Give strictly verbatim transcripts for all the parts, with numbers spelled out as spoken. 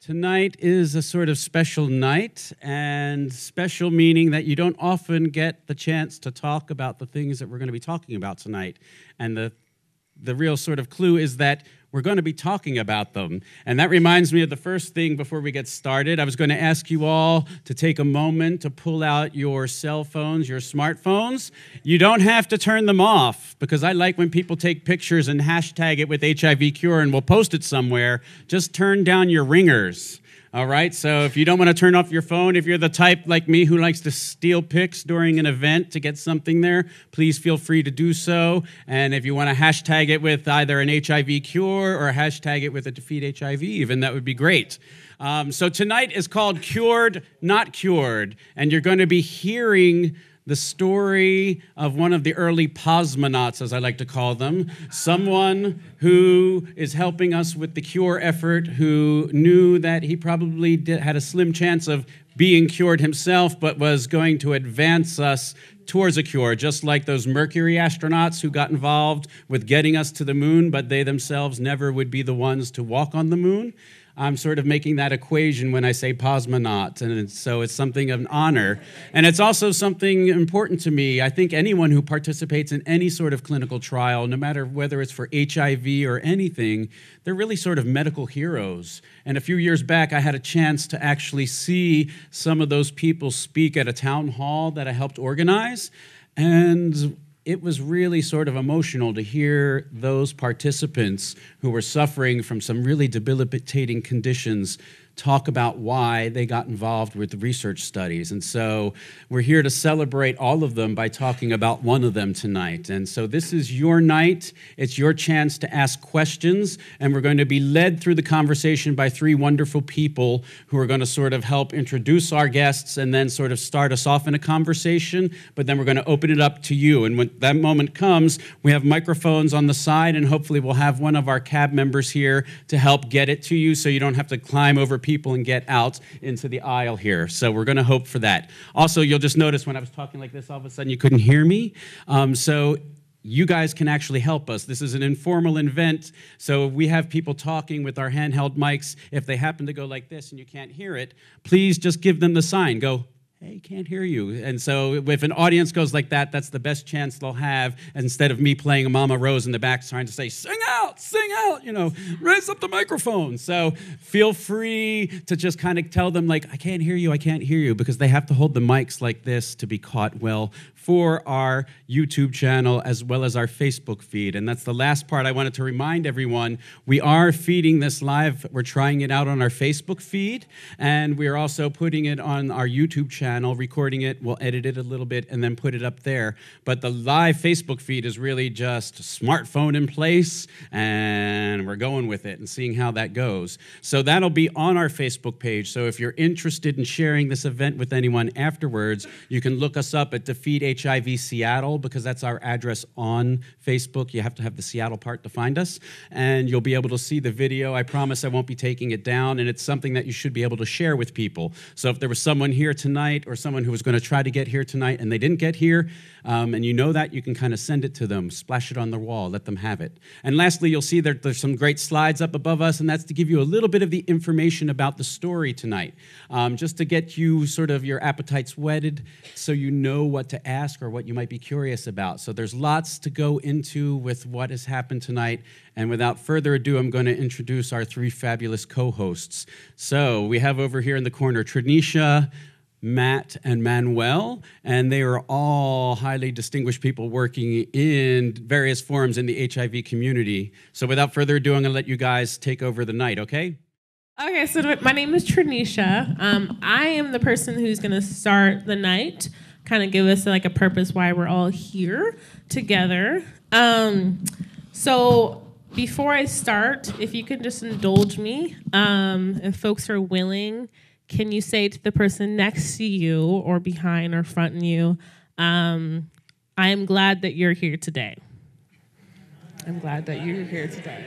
Tonight is a sort of special night, and special meaning that you don't often get the chance to talk about the things that we're going to be talking about tonight. And the, the real sort of clue is that we're going to be talking about them. And that reminds me of the first thing before we get started. I was going to ask you all to take a moment to pull out your cell phones, your smartphones. You don't have to turn them off, because I like when people take pictures and hashtag it with H I V cure and we'll post it somewhere. Just turn down your ringers. All right, so if you don't want to turn off your phone, if you're the type like me who likes to steal pics during an event to get something there, please feel free to do so. And if you want to hashtag it with either an H I V cure or hashtag it with a Defeat H I V even, that would be great. Um, so tonight is called Cured, Not Cured, and you're going to be hearing the story of one of the early posmonauts, as I like to call them, someone who is helping us with the cure effort, who knew that he probably did, had a slim chance of being cured himself, but was going to advance us towards a cure, just like those Mercury astronauts who got involved with getting us to the moon, but they themselves never would be the ones to walk on the moon. I'm sort of making that equation when I say posmonaut, and so it's something of an honor. And it's also something important to me. I think anyone who participates in any sort of clinical trial, no matter whether it's for H I V or anything, they're really sort of medical heroes. And a few years back, I had a chance to actually see some of those people speak at a town hall that I helped organize, and it was really sort of emotional to hear those participants who were suffering from some really debilitating conditions talk about why they got involved with research studies. And so we're here to celebrate all of them by talking about one of them tonight. And so this is your night. It's your chance to ask questions. And we're going to be led through the conversation by three wonderful people who are going to sort of help introduce our guests and then sort of start us off in a conversation. But then we're going to open it up to you. And when that moment comes, we have microphones on the side, and hopefully we'll have one of our C A B members here to help get it to you so you don't have to climb over people and get out into the aisle here. So we're going to hope for that. Also, you'll just notice when I was talking like this, all of a sudden you couldn't hear me. Um, so you guys can actually help us. This is an informal event, so we have people talking with our handheld mics. If they happen to go like this and you can't hear it, please just give them the sign. Go, hey, can't hear you. And so if an audience goes like that, that's the best chance they'll have, instead of me playing Mama Rose in the back trying to say, sing out, sing out, you know, raise up the microphone. So feel free to just kind of tell them, like, I can't hear you, I can't hear you, because they have to hold the mics like this to be caught well for our YouTube channel as well as our Facebook feed. And that's the last part I wanted to remind everyone. We are feeding this live. We're trying it out on our Facebook feed, and we're also putting it on our YouTube channel. Channel, recording it, we'll edit it a little bit, and then put it up there. But the live Facebook feed is really just smartphone in place, and we're going with it and seeing how that goes. So that'll be on our Facebook page. So if you're interested in sharing this event with anyone afterwards, you can look us up at Defeat H I V Seattle, because that's our address on Facebook. You have to have the Seattle part to find us, and you'll be able to see the video. I promise I won't be taking it down, and it's something that you should be able to share with people. So if there was someone here tonight, or someone who was going to try to get here tonight and they didn't get here, um, and you know that, you can kind of send it to them, splash it on the wall, let them have it. And lastly, you'll see that there's some great slides up above us, and that's to give you a little bit of the information about the story tonight, um, just to get you sort of your appetites whetted so you know what to ask or what you might be curious about. So there's lots to go into with what has happened tonight, and without further ado, I'm going to introduce our three fabulous co-hosts. So we have over here in the corner Tranisha, Matt, and Manuel, and they are all highly distinguished people working in various forums in the H I V community. So without further ado, I'm going to let you guys take over the night, okay? Okay, so my name is Tranisha. Um, I am the person who's going to start the night, kind of give us like a purpose why we're all here together. Um, so before I start, if you can just indulge me, um, if folks are willing, can you say to the person next to you or behind or front in you, um, I am glad that you're here today. I'm glad that you're here today.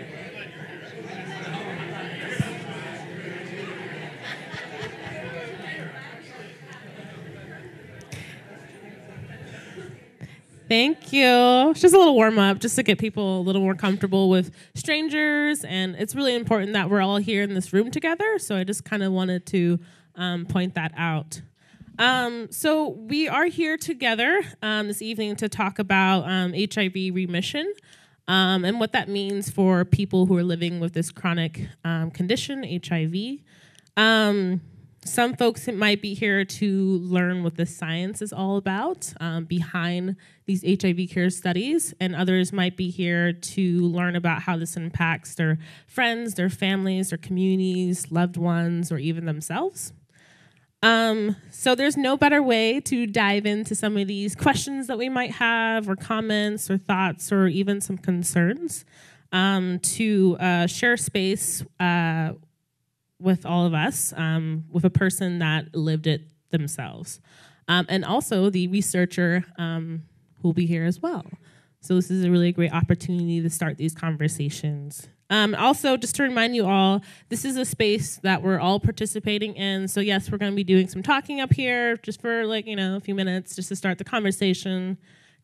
Thank you. It's just a little warm up, just to get people a little more comfortable with strangers. And it's really important that we're all here in this room together. So I just kind of wanted to um, point that out. Um, so we are here together um, this evening to talk about um, H I V remission um, and what that means for people who are living with this chronic um, condition, H I V. Um, Some folks might be here to learn what the science is all about um, behind these H I V care studies, and others might be here to learn about how this impacts their friends, their families, their communities, loved ones, or even themselves. Um, so there's no better way to dive into some of these questions that we might have, or comments, or thoughts, or even some concerns um, to uh, share space uh, with all of us, um, with a person that lived it themselves. Um, and also the researcher um, who will be here as well. So this is a really great opportunity to start these conversations. Um, also, just to remind you all, this is a space that we're all participating in. So yes, we're gonna be doing some talking up here just for like, you know, a few minutes just to start the conversation,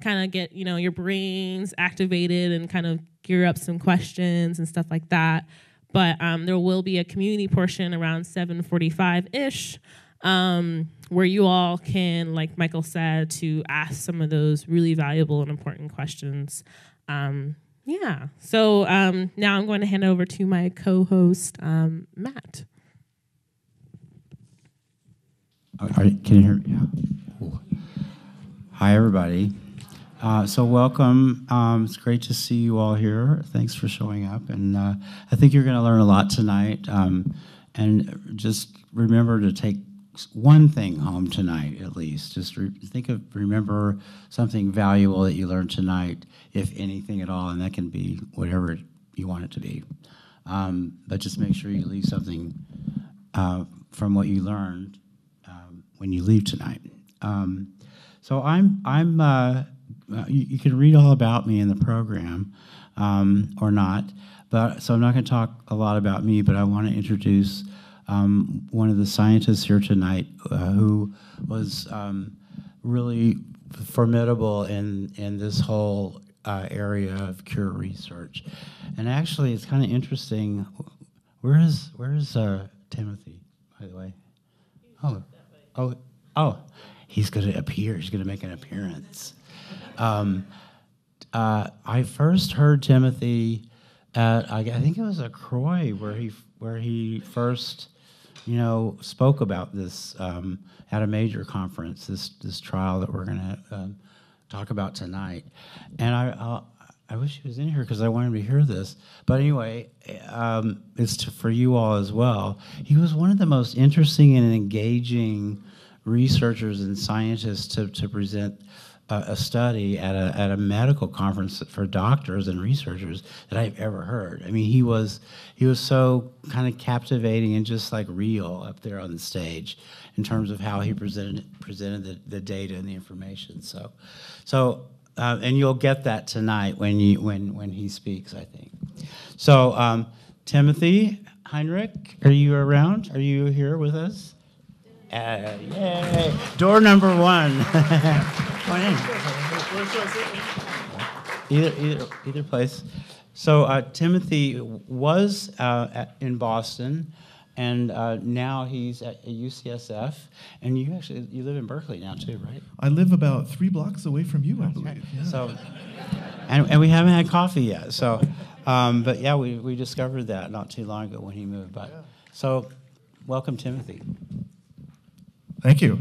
kind of get, you know, your brains activated and kind of gear up some questions and stuff like that. But um, there will be a community portion around seven forty-five-ish um, where you all can, like Michael said, to ask some of those really valuable and important questions. Um, yeah, so um, now I'm going to hand over to my co-host, um, Matt. All right, can you hear me? Yeah. Cool. Hi, everybody. Uh, so welcome. Um, it's great to see you all here. Thanks for showing up. And uh, I think you're going to learn a lot tonight. Um, and just remember to take one thing home tonight, at least. Just re think of, remember something valuable that you learned tonight, if anything at all. And that can be whatever you want it to be. Um, but just make sure you leave something uh, from what you learned um, when you leave tonight. Um, so I'm... I'm uh, Uh, you, you can read all about me in the program, um, or not. But so I'm not going to talk a lot about me, but I want to introduce um, one of the scientists here tonight uh, who was um, really formidable in, in this whole uh, area of cure research. And actually, it's kind of interesting. Where is where is uh, Timothy, by the way? Oh, oh, oh, he's going to appear. He's going to make an appearance. Um, uh, I first heard Timothy at, I, I think it was a Croix where he, where he first, you know, spoke about this um, at a major conference, this, this trial that we're going to um, talk about tonight. And I, uh, I wish he was in here because I wanted to hear this. But anyway, um, it's to, for you all as well. He was one of the most interesting and engaging researchers and scientists to, to present a study at a, at a medical conference for doctors and researchers that I've ever heard. I mean, he was he was so kind of captivating and just like real up there on the stage in terms of how he presented presented the, the data and the information. So, so uh, and you'll get that tonight when you when when he speaks, I think. So, um, Timothy Henrich, are you around? Are you here with us? Uh, yay! Door number one. Either, either, either place. So uh, Timothy was uh, at, in Boston, and uh, now he's at U C S F. And you actually you live in Berkeley now too, right? I live about three blocks away from you, I believe. Right. Yeah. So, and, and we haven't had coffee yet. So, um, but yeah, we we discovered that not too long ago when he moved. But yeah. So, welcome, Timothy. Thank you.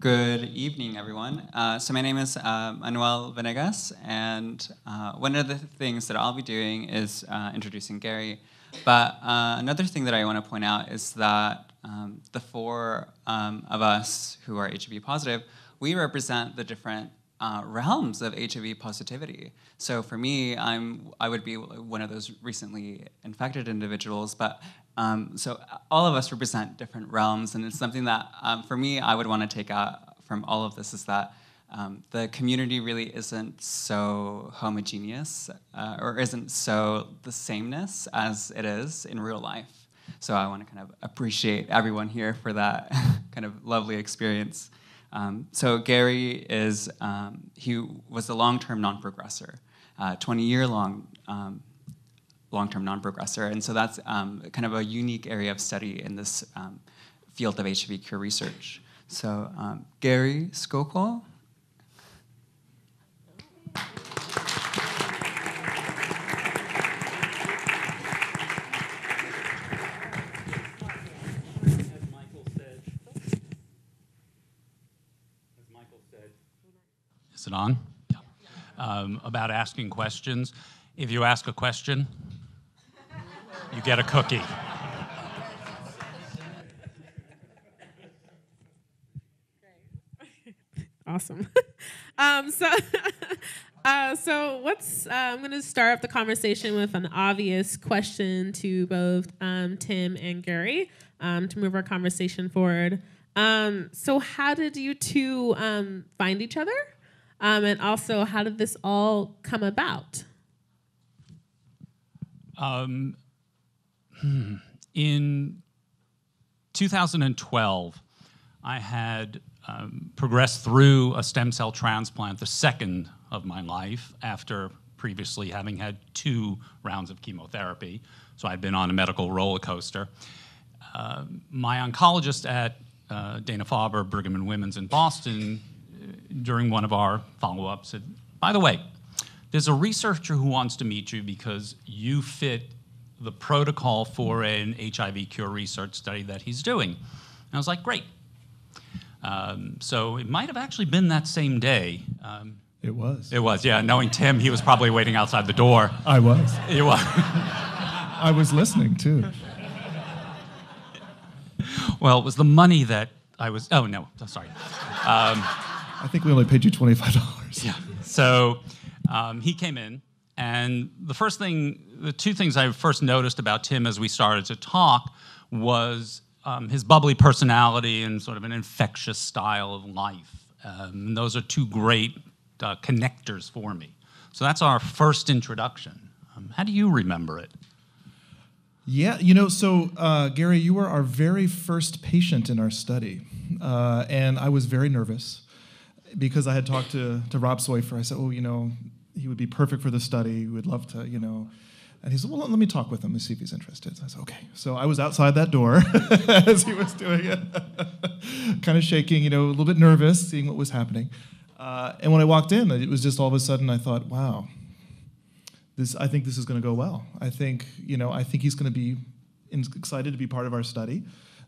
Good evening, everyone. Uh, so my name is uh, Manuel Venegas, and uh, one of the things that I'll be doing is uh, introducing Gary. But uh, another thing that I want to point out is that um, the four um, of us who are H I V positive, we represent the different uh, realms of H I V positivity. So for me, I'm I would be one of those recently infected individuals, but Um, so all of us represent different realms, and it's something that, um, for me, I would want to take out from all of this is that um, the community really isn't so homogeneous uh, or isn't so the sameness as it is in real life. So I want to kind of appreciate everyone here for that kind of lovely experience. Um, so Gary is, um, he was a long-term non-progressor, uh, twenty-year-long um, long-term non-progressor. And so that's um, kind of a unique area of study in this um, field of H I V cure research. So um, Gary Steinkohl. Is it on? Yeah. Um, about asking questions. If you ask a question, you get a cookie. Awesome. um, so, uh, so what's? Uh, I'm going to start up the conversation with an obvious question to both um, Tim and Gary um, to move our conversation forward. Um, so, how did you two um, find each other? Um, and also, how did this all come about? Um, in two thousand twelve, I had um, progressed through a stem cell transplant, the second of my life, after previously having had two rounds of chemotherapy. So I'd been on a medical roller coaster. Uh, my oncologist at uh, Dana-Farber, Brigham and Women's in Boston, during one of our follow-ups, said, by the way, there's a researcher who wants to meet you because you fit the protocol for an H I V cure research study that he's doing. And I was like, great. Um, so it might have actually been that same day. Um, it was. It was, yeah. Knowing Tim, he was probably waiting outside the door. I was. It was. I was listening, too. Well, it was the money that I was... Oh, no. Sorry. Um, I think we only paid you twenty-five dollars. Yeah. So um, he came in, and the first thing, the two things I first noticed about Tim as we started to talk was um, his bubbly personality and sort of an infectious style of life. Um, and those are two great uh, connectors for me. So that's our first introduction. Um, how do you remember it? Yeah, you know, so uh, Gary, you were our very first patient in our study, uh, and I was very nervous. Because I had talked to, to Rob Soiffer, I said, oh, you know, he would be perfect for the study. We'd love to, you know. And he said, well, let me talk with him and see if he's interested. So I said, okay. So I was outside that door as he was doing it, kind of shaking, you know, a little bit nervous, seeing what was happening. Uh, and when I walked in, it was just all of a sudden I thought, wow, this, I think this is going to go well. I think, you know, I think he's going to be excited to be part of our study.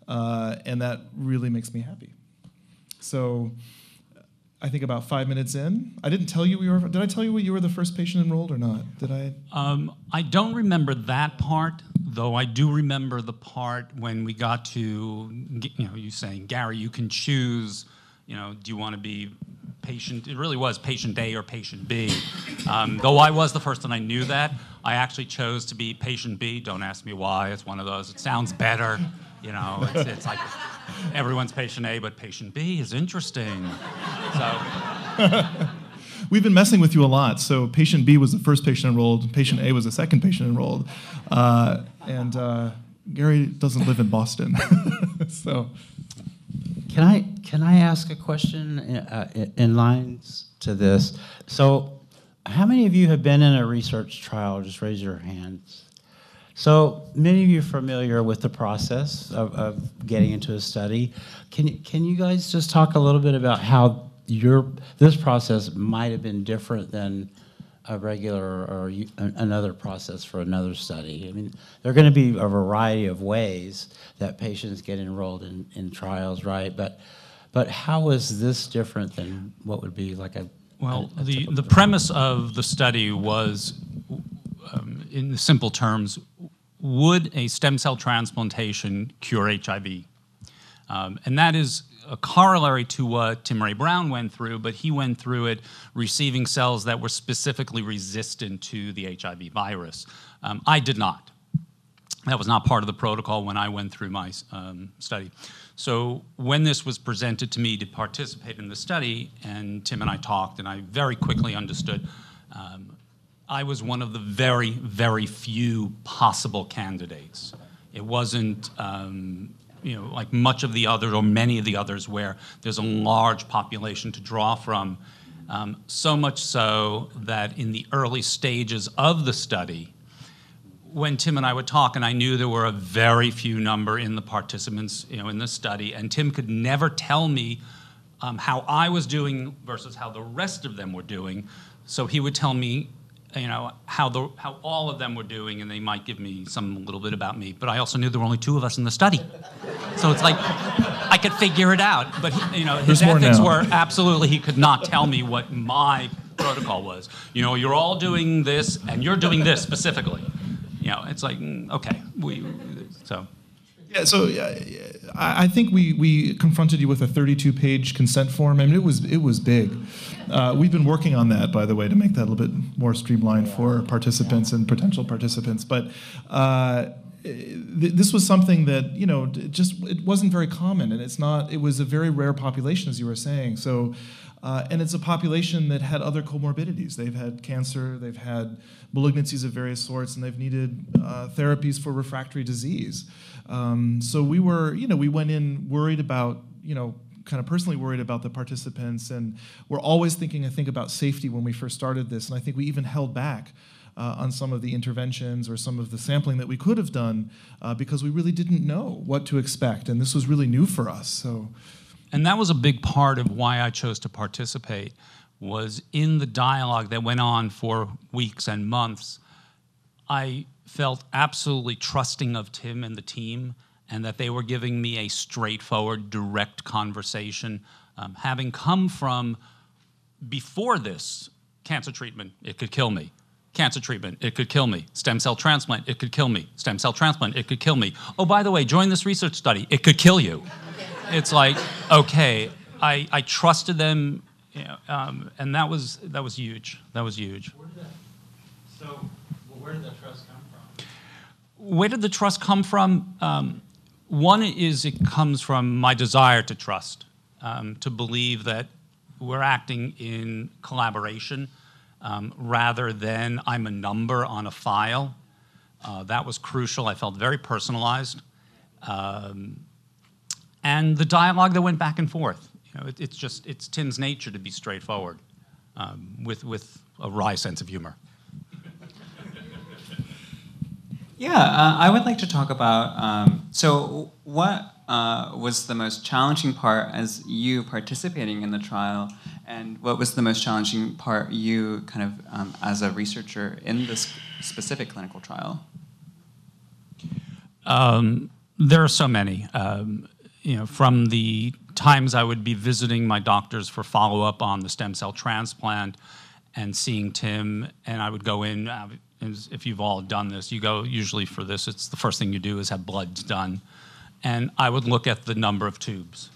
Uh, and that really makes me happy. So... I think about five minutes in. I didn't tell you we were, did I tell you you were the first patient enrolled or not? Did I? Um, I don't remember that part, though I do remember the part when we got to, you know, you saying, Gary, you can choose, you know, do you want to be patient, it really was patient A or patient B. Um, though I was the first and I knew that, I actually chose to be patient B. Don't ask me why, it's one of those, it sounds better, you know, it's, it's like, everyone's patient A, but patient B is interesting. So we've been messing with you a lot. So patient B was the first patient enrolled. Patient A was the second patient enrolled. Uh, and uh, Gary doesn't live in Boston. So can I can I ask a question in, uh, in lines to this? So how many of you have been in a research trial? Just raise your hands. So many of you are familiar with the process of, of getting into a study. Can, can you guys just talk a little bit about how your, this process might have been different than a regular or you, another process for another study? I mean, there are going to be a variety of ways that patients get enrolled in, in trials, right? But, but how is this different than what would be like a... Well, a, a the, the premise of the study was... Um, in simple terms, would a stem cell transplantation cure H I V? Um, and that is a corollary to what Tim Ray Brown went through, but he went through it receiving cells that were specifically resistant to the H I V virus. Um, I did not. That was not part of the protocol when I went through my um, study. So when this was presented to me to participate in the study, and Tim and I talked, and I very quickly understood um, I was one of the very, very few possible candidates. It wasn't um, you know, like much of the others or many of the others where there's a large population to draw from, um, so much so that in the early stages of the study, when Tim and I would talk, and I knew there were a very few number in the participants, you know, in this study, and Tim could never tell me um, how I was doing versus how the rest of them were doing, so he would tell me, you know, how the how all of them were doing, and they might give me some little bit about me. But I also knew there were only two of us in the study, so it's like I could figure it out. But he, you know, his There's ethics were absolutely he could not tell me what my protocol was. You know, you're all doing this, and you're doing this specifically. You know, it's like okay, we so. Yeah, so uh, I think we, we confronted you with a thirty-two page consent form, and it was it was big. Uh, we've been working on that, by the way, to make that a little bit more streamlined for participants and potential participants. But uh, th this was something that, you know, just it wasn't very common, and it's not. It was a very rare population, as you were saying. So. Uh, and it's a population that had other comorbidities. They've had cancer, they've had malignancies of various sorts, and they've needed uh, therapies for refractory disease. Um, so we were, you know, we went in worried about, you know, kind of personally worried about the participants, and we're always thinking, I think, about safety when we first started this, and I think we even held back Uh, on some of the interventions or some of the sampling that we could have done uh, because we really didn't know what to expect, and this was really new for us. So. And that was a big part of why I chose to participate, was in the dialogue that went on for weeks and months, I felt absolutely trusting of Tim and the team, and that they were giving me a straightforward, direct conversation. Um, having come from, before this, cancer treatment, it could kill me. Cancer treatment, it could kill me. Stem cell transplant, it could kill me. Stem cell transplant, it could kill me. Oh, by the way, join this research study, it could kill you. It's like, okay, I, I trusted them, you know, um, and that was that was huge. That was huge. Where did that, so well, where did that trust come from? Where did the trust come from? Um, one is it comes from my desire to trust, um, to believe that we're acting in collaboration um, rather than I'm a number on a file. Uh, that was crucial. I felt very personalized. Um, And the dialogue that went back and forth. You know, it, it's just, it's Tim's nature to be straightforward um, with, with a wry sense of humor. Yeah, uh, I would like to talk about, um, so what uh, was the most challenging part as you participating in the trial, and what was the most challenging part you kind of, um, as a researcher in this specific clinical trial? Um, there are so many. Um, You know, from the times I would be visiting my doctors for follow-up on the stem cell transplant and seeing Tim, and I would go in, uh, if you've all done this, you go usually for this, it's the first thing you do is have bloods done. And I would look at the number of tubes.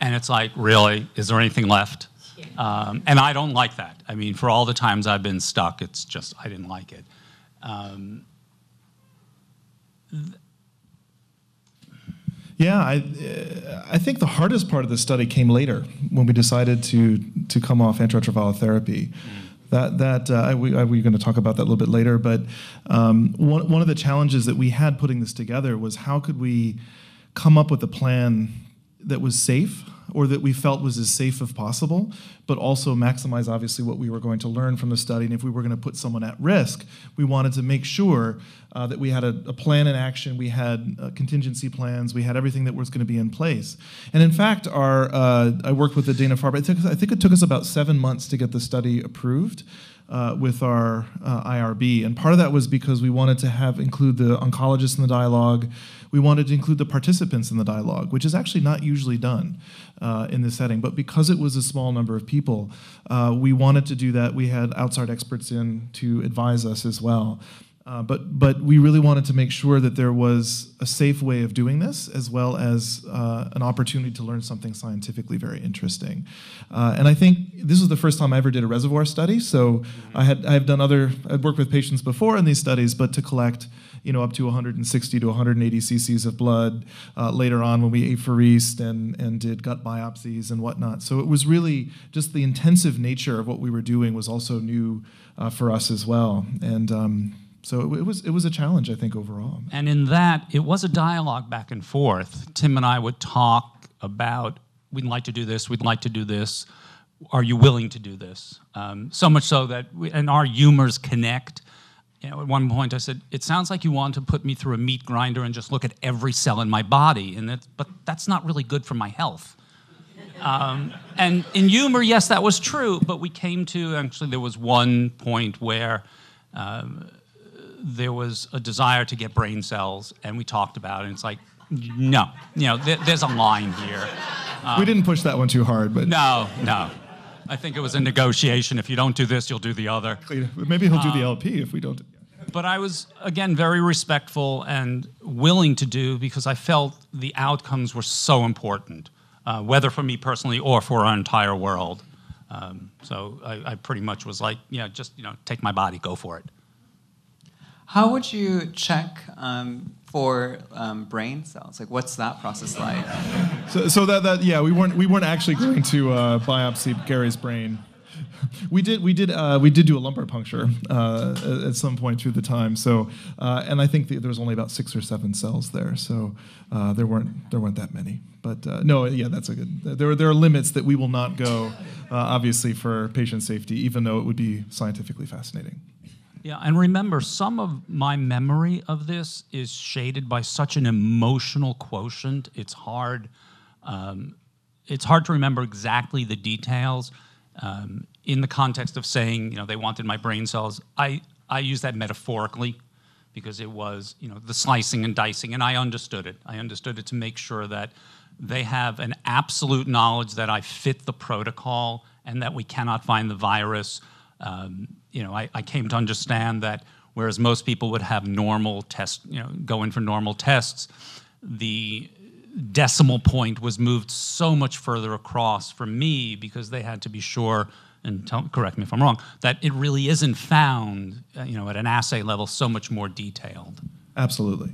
And it's like, really, is there anything left? Um, and I don't like that. I mean, for all the times I've been stuck, it's just, I didn't like it. Um, Yeah, I, uh, I think the hardest part of the study came later when we decided to to come off antiretroviral therapy. Mm-hmm. That that uh, I, we, I, we're going to talk about that a little bit later. But um, one one of the challenges that we had putting this together was how could we come up with a plan that was safe, or that we felt was as safe as possible, but also maximize, obviously, what we were going to learn from the study. And if we were going to put someone at risk, we wanted to make sure uh, that we had a, a plan in action, we had uh, contingency plans, we had everything that was going to be in place. And in fact, our uh, I worked with the Dana-Farber. It took, I think it took us about seven months to get the study approved uh, with our uh, I R B. And part of that was because we wanted to have include the oncologists in the dialogue. We wanted to include the participants in the dialogue, which is actually not usually done uh, in this setting. But because it was a small number of people, uh, we wanted to do that. We had outside experts in to advise us as well. Uh, but, but we really wanted to make sure that there was a safe way of doing this, as well as uh, an opportunity to learn something scientifically very interesting. Uh, and I think this was the first time I ever did a reservoir study, so I had, I've done other, I've worked with patients before in these studies, but to collect, you know, up to one hundred sixty to one hundred eighty cc's of blood uh, later on when we apheresed and, and did gut biopsies and whatnot. So it was really just the intensive nature of what we were doing was also new uh, for us as well. And um, So it, it was it was a challenge, I think, overall. And in that, it was a dialogue back and forth. Tim and I would talk about, we'd like to do this, we'd like to do this. Are you willing to do this? Um, so much so that, we, and our humors connect. You know, at one point I said, it sounds like you want to put me through a meat grinder and just look at every cell in my body, and it, but that's not really good for my health. Um, and in humor, yes, that was true, but we came to, actually there was one point where um, there was a desire to get brain cells, and we talked about it, and it's like, no, you know, there, there's a line here. Um, we didn't push that one too hard, but... No, no. I think it was a negotiation. If you don't do this, you'll do the other. Maybe he'll do um, the L P if we don't. But I was, again, very respectful and willing to do, because I felt the outcomes were so important, uh, whether for me personally or for our entire world. Um, so I, I pretty much was like, yeah, just, you know, take my body, go for it. How would you check um, for um, brain cells? Like, what's that process like? So, so that, that yeah, we weren't we weren't actually going to uh, biopsy Gary's brain. We did we did uh, we did do a lumbar puncture uh, at some point through the time. So, uh, and I think the, there was only about six or seven cells there. So uh, there weren't there weren't that many. But uh, no, yeah, that's a good. There are there are limits that we will not go, uh, obviously, for patient safety, even though it would be scientifically fascinating. Yeah, and remember, some of my memory of this is shaded by such an emotional quotient. It's hard, um, it's hard to remember exactly the details um, in the context of saying, you know, they wanted my brain cells. I I use that metaphorically, because it was, you know, the slicing and dicing, and I understood it. I understood it to make sure that they have an absolute knowledge that I fit the protocol and that we cannot find the virus. Um, you know, I, I came to understand that whereas most people would have normal tests, you know, go in for normal tests, the decimal point was moved so much further across for me, because they had to be sure, and tell, correct me if I'm wrong, that it really isn't found, you know, at an assay level so much more detailed. Absolutely.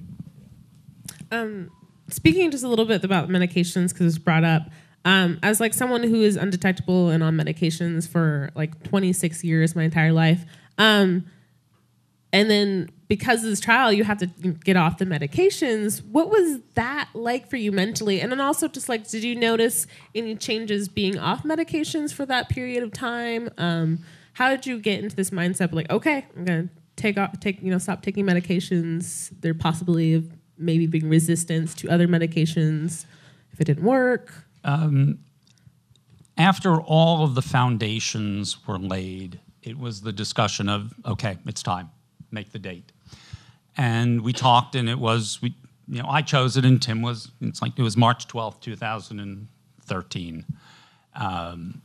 Um, speaking just a little bit about medications, because it's brought up, Um, as like someone who is undetectable and on medications for like twenty-six years, my entire life, um, and then because of this trial, you have to get off the medications. What was that like for you mentally? And then also just like, did you notice any changes being off medications for that period of time? Um, how did you get into this mindset of like, okay, I'm gonna take off, take you know, stop taking medications. There possibly of maybe being resistance to other medications if it didn't work. Um, after all of the foundations were laid, it was the discussion of, okay, it's time, make the date. And we talked, and it was, we, you know, I chose it, and Tim was, it's like, it was March twelfth, two thousand thirteen. Um,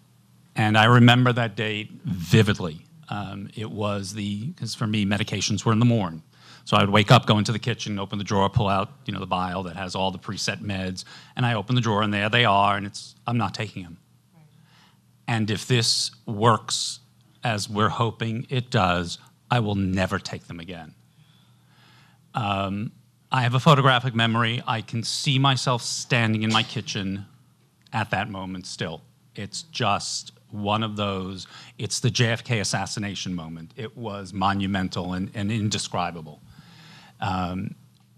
and I remember that date vividly. Um, it was the, because for me, medications were in the morning. So I would wake up, go into the kitchen, open the drawer, pull out, you know, the vial that has all the preset meds, and I open the drawer, and there they are, and it's, I'm not taking them. Right. And if this works as we're hoping it does, I will never take them again. Um, I have a photographic memory. I can see myself standing in my kitchen at that moment still. It's just one of those, it's the J F K assassination moment. It was monumental and, and indescribable. Um,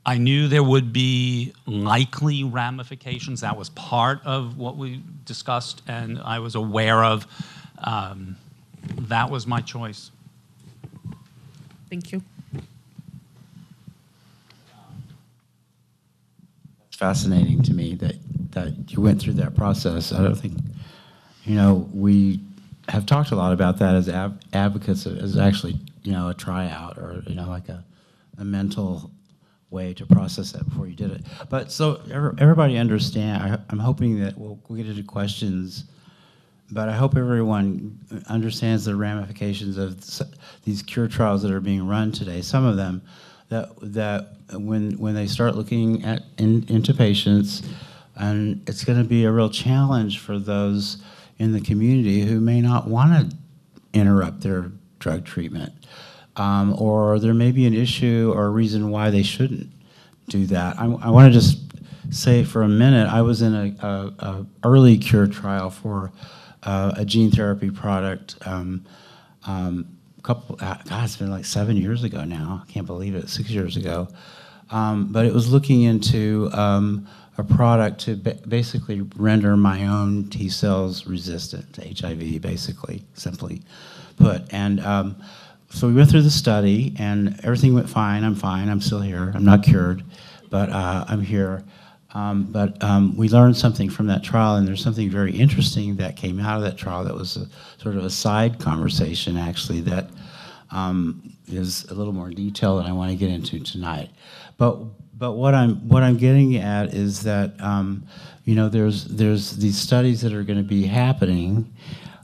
I knew there would be likely ramifications. That was part of what we discussed, and I was aware of. Um, that was my choice. Thank you. Fascinating to me that, that you went through that process. I don't think, you know, we have talked a lot about that as ab advocates, as actually, you know, a tryout or, you know, like a a mental way to process that before you did it. But so everybody understand, I, I'm hoping that we'll, we'll get into questions, but I hope everyone understands the ramifications of these cure trials that are being run today. Some of them, that that when when they start looking at in, into patients, and it's gonna be a real challenge for those in the community who may not wanna interrupt their drug treatment. Um, or there may be an issue or a reason why they shouldn't do that. I, I want to just say for a minute, I was in a, a, a early cure trial for uh, a gene therapy product um, um, couple, God, it's been like seven years ago now. I can't believe it, six years ago. Um, but it was looking into um, a product to ba basically render my own T cells resistant to H I V, basically, simply put. And um, so we went through the study, and everything went fine. I'm fine. I'm still here. I'm not cured, but uh, I'm here. Um, but um, we learned something from that trial, and there's something very interesting that came out of that trial that was a, sort of a side conversation, actually, that um, is a little more detailed than I want to get into tonight. But but what I'm what I'm getting at is that um, you know there's there's these studies that are going to be happening,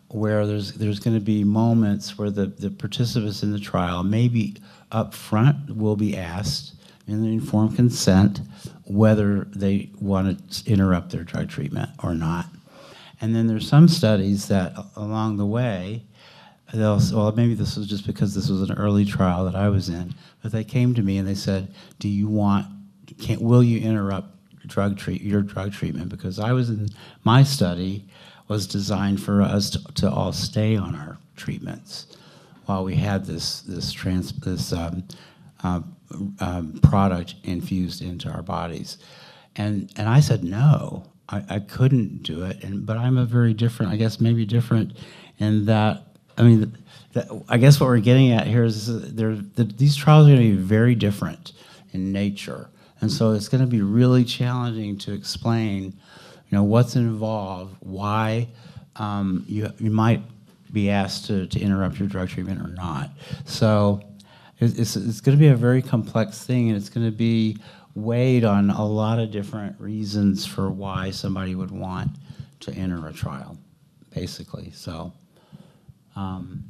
where there's there's going to be moments where the the participants in the trial, maybe up front, will be asked in the informed consent whether they want to interrupt their drug treatment or not. And then there's some studies that along the way, they'll say, well, maybe this was just because this was an early trial that I was in, but they came to me and they said, do you want, can't, will you interrupt drug treat, your drug treatment? Because I was in, my study was designed for us to, to all stay on our treatments while we had this, this, trans, this um, uh, Um, product infused into our bodies, and and I said no, I, I couldn't do it. And but I'm a very different, I guess maybe different, in that I mean, that, I guess what we're getting at here is there the, these trials are going to be very different in nature, and so it's going to be really challenging to explain, you know, what's involved, why um, you you might be asked to to interrupt your drug treatment or not. So. It's, it's going to be a very complex thing, and it's going to be weighed on a lot of different reasons for why somebody would want to enter a trial, basically. So, um,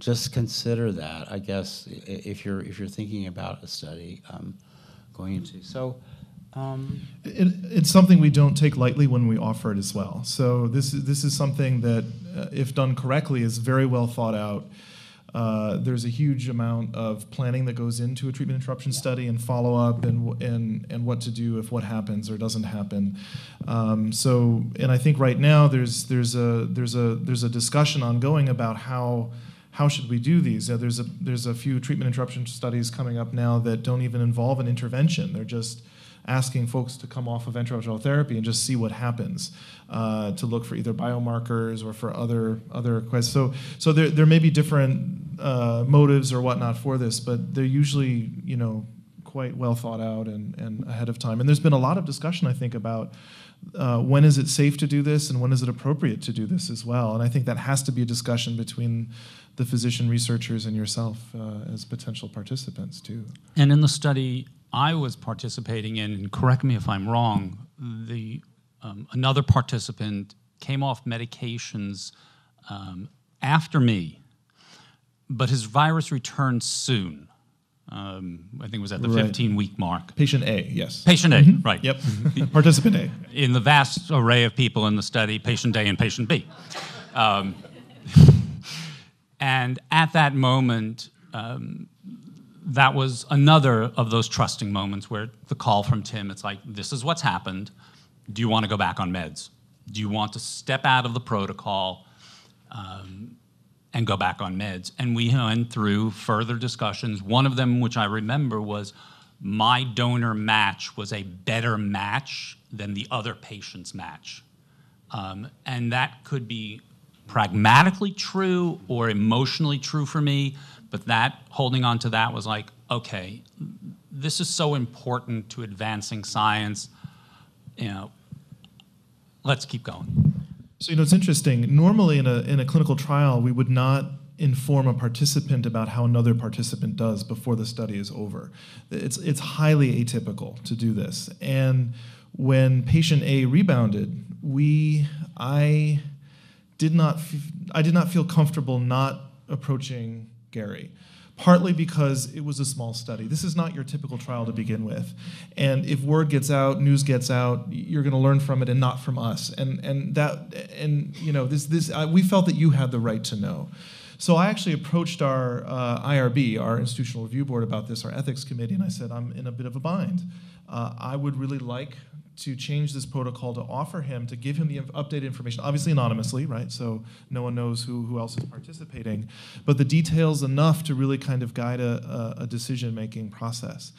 just consider that, I guess, if you're if you're thinking about a study um, going into. So, um, it, it's something we don't take lightly when we offer it as well. So this is this is something that, uh, if done correctly, is very well thought out. Uh, there's a huge amount of planning that goes into a treatment interruption study and follow-up and, and and what to do if what happens or doesn't happen. Um, so, and I think right now there's there's a there's a there's a discussion ongoing about how how should we do these. Now, there's a there's a few treatment interruption studies coming up now that don't even involve an intervention. They're just asking folks to come off of antiretroviral therapy and just see what happens, uh, to look for either biomarkers or for other other quests. So, so there there may be different uh, motives or whatnot for this, but they're usually, you know, quite well thought out and and ahead of time. And there's been a lot of discussion, I think, about uh, when is it safe to do this and when is it appropriate to do this as well. And I think that has to be a discussion between the physician researchers and yourself uh, as potential participants too. And in the study I was participating in, and correct me if I'm wrong, the um, another participant came off medications um, after me, but his virus returned soon. Um, I think it was at the fifteen-week right. mark. Patient A, yes. Patient A, mm-hmm. right. Yep, participant A. In the vast array of people in the study, patient A and patient B. Um, and at that moment, um, that was another of those trusting moments where the call from Tim, it's like, this is what's happened. Do you want to go back on meds? Do you want to step out of the protocol um, and go back on meds? And we went through further discussions. One of them, which I remember, was my donor match was a better match than the other patient's match. Um, and that could be pragmatically true or emotionally true for me. But that, holding on to that was like, okay, this is so important to advancing science, you know, let's keep going. So, you know, it's interesting. Normally in a, in a clinical trial, we would not inform a participant about how another participant does before the study is over. It's, it's highly atypical to do this. And when patient A rebounded, we, I did not, f- I did not feel comfortable not approaching Gary, partly because it was a small study. This is not your typical trial to begin with. And if word gets out, news gets out, you're going to learn from it and not from us. And and that and you know this this I, we felt that you had the right to know. So I actually approached our uh, I R B, our Institutional Review Board, about this, our ethics committee, and I said, I'm in a bit of a bind. Uh, I would really like to change this protocol to offer him, to give him the updated information, obviously anonymously, right? So no one knows who, who else is participating, but the details enough to really kind of guide a, a decision-making process.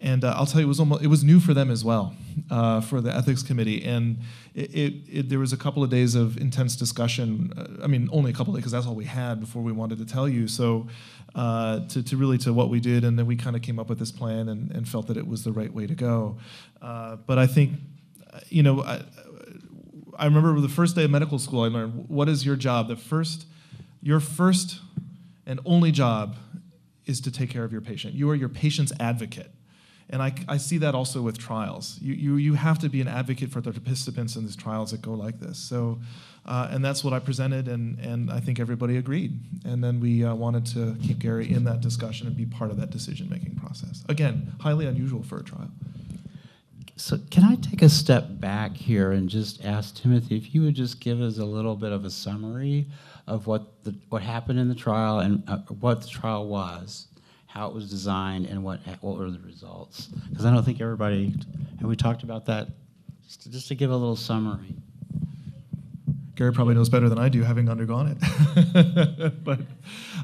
And uh, I'll tell you, it was almost, it was new for them as well, uh, for the ethics committee. And it, it, it, there was a couple of days of intense discussion. Uh, I mean, only a couple of days, because that's all we had before we wanted to tell you. So uh, to, to really to what we did, and then we kind of came up with this plan and, and felt that it was the right way to go. Uh, but I think, you know, I, I remember the first day of medical school, I learned, what is your job? The first, your first and only job is to take care of your patient. You are your patient's advocate. And I, I see that also with trials. You, you, you have to be an advocate for the participants in these trials that go like this. So, uh, and that's what I presented, and, and I think everybody agreed. And then we uh, wanted to keep Gary in that discussion and be part of that decision-making process. Again, highly unusual for a trial. So can I take a step back here and just ask Timothy if you would just give us a little bit of a summary of what, the, what happened in the trial and uh, what the trial was, how it was designed, and what what were the results? Because I don't think everybody, have we talked about that? Just to, just to give a little summary. Gary probably knows better than I do, having undergone it. But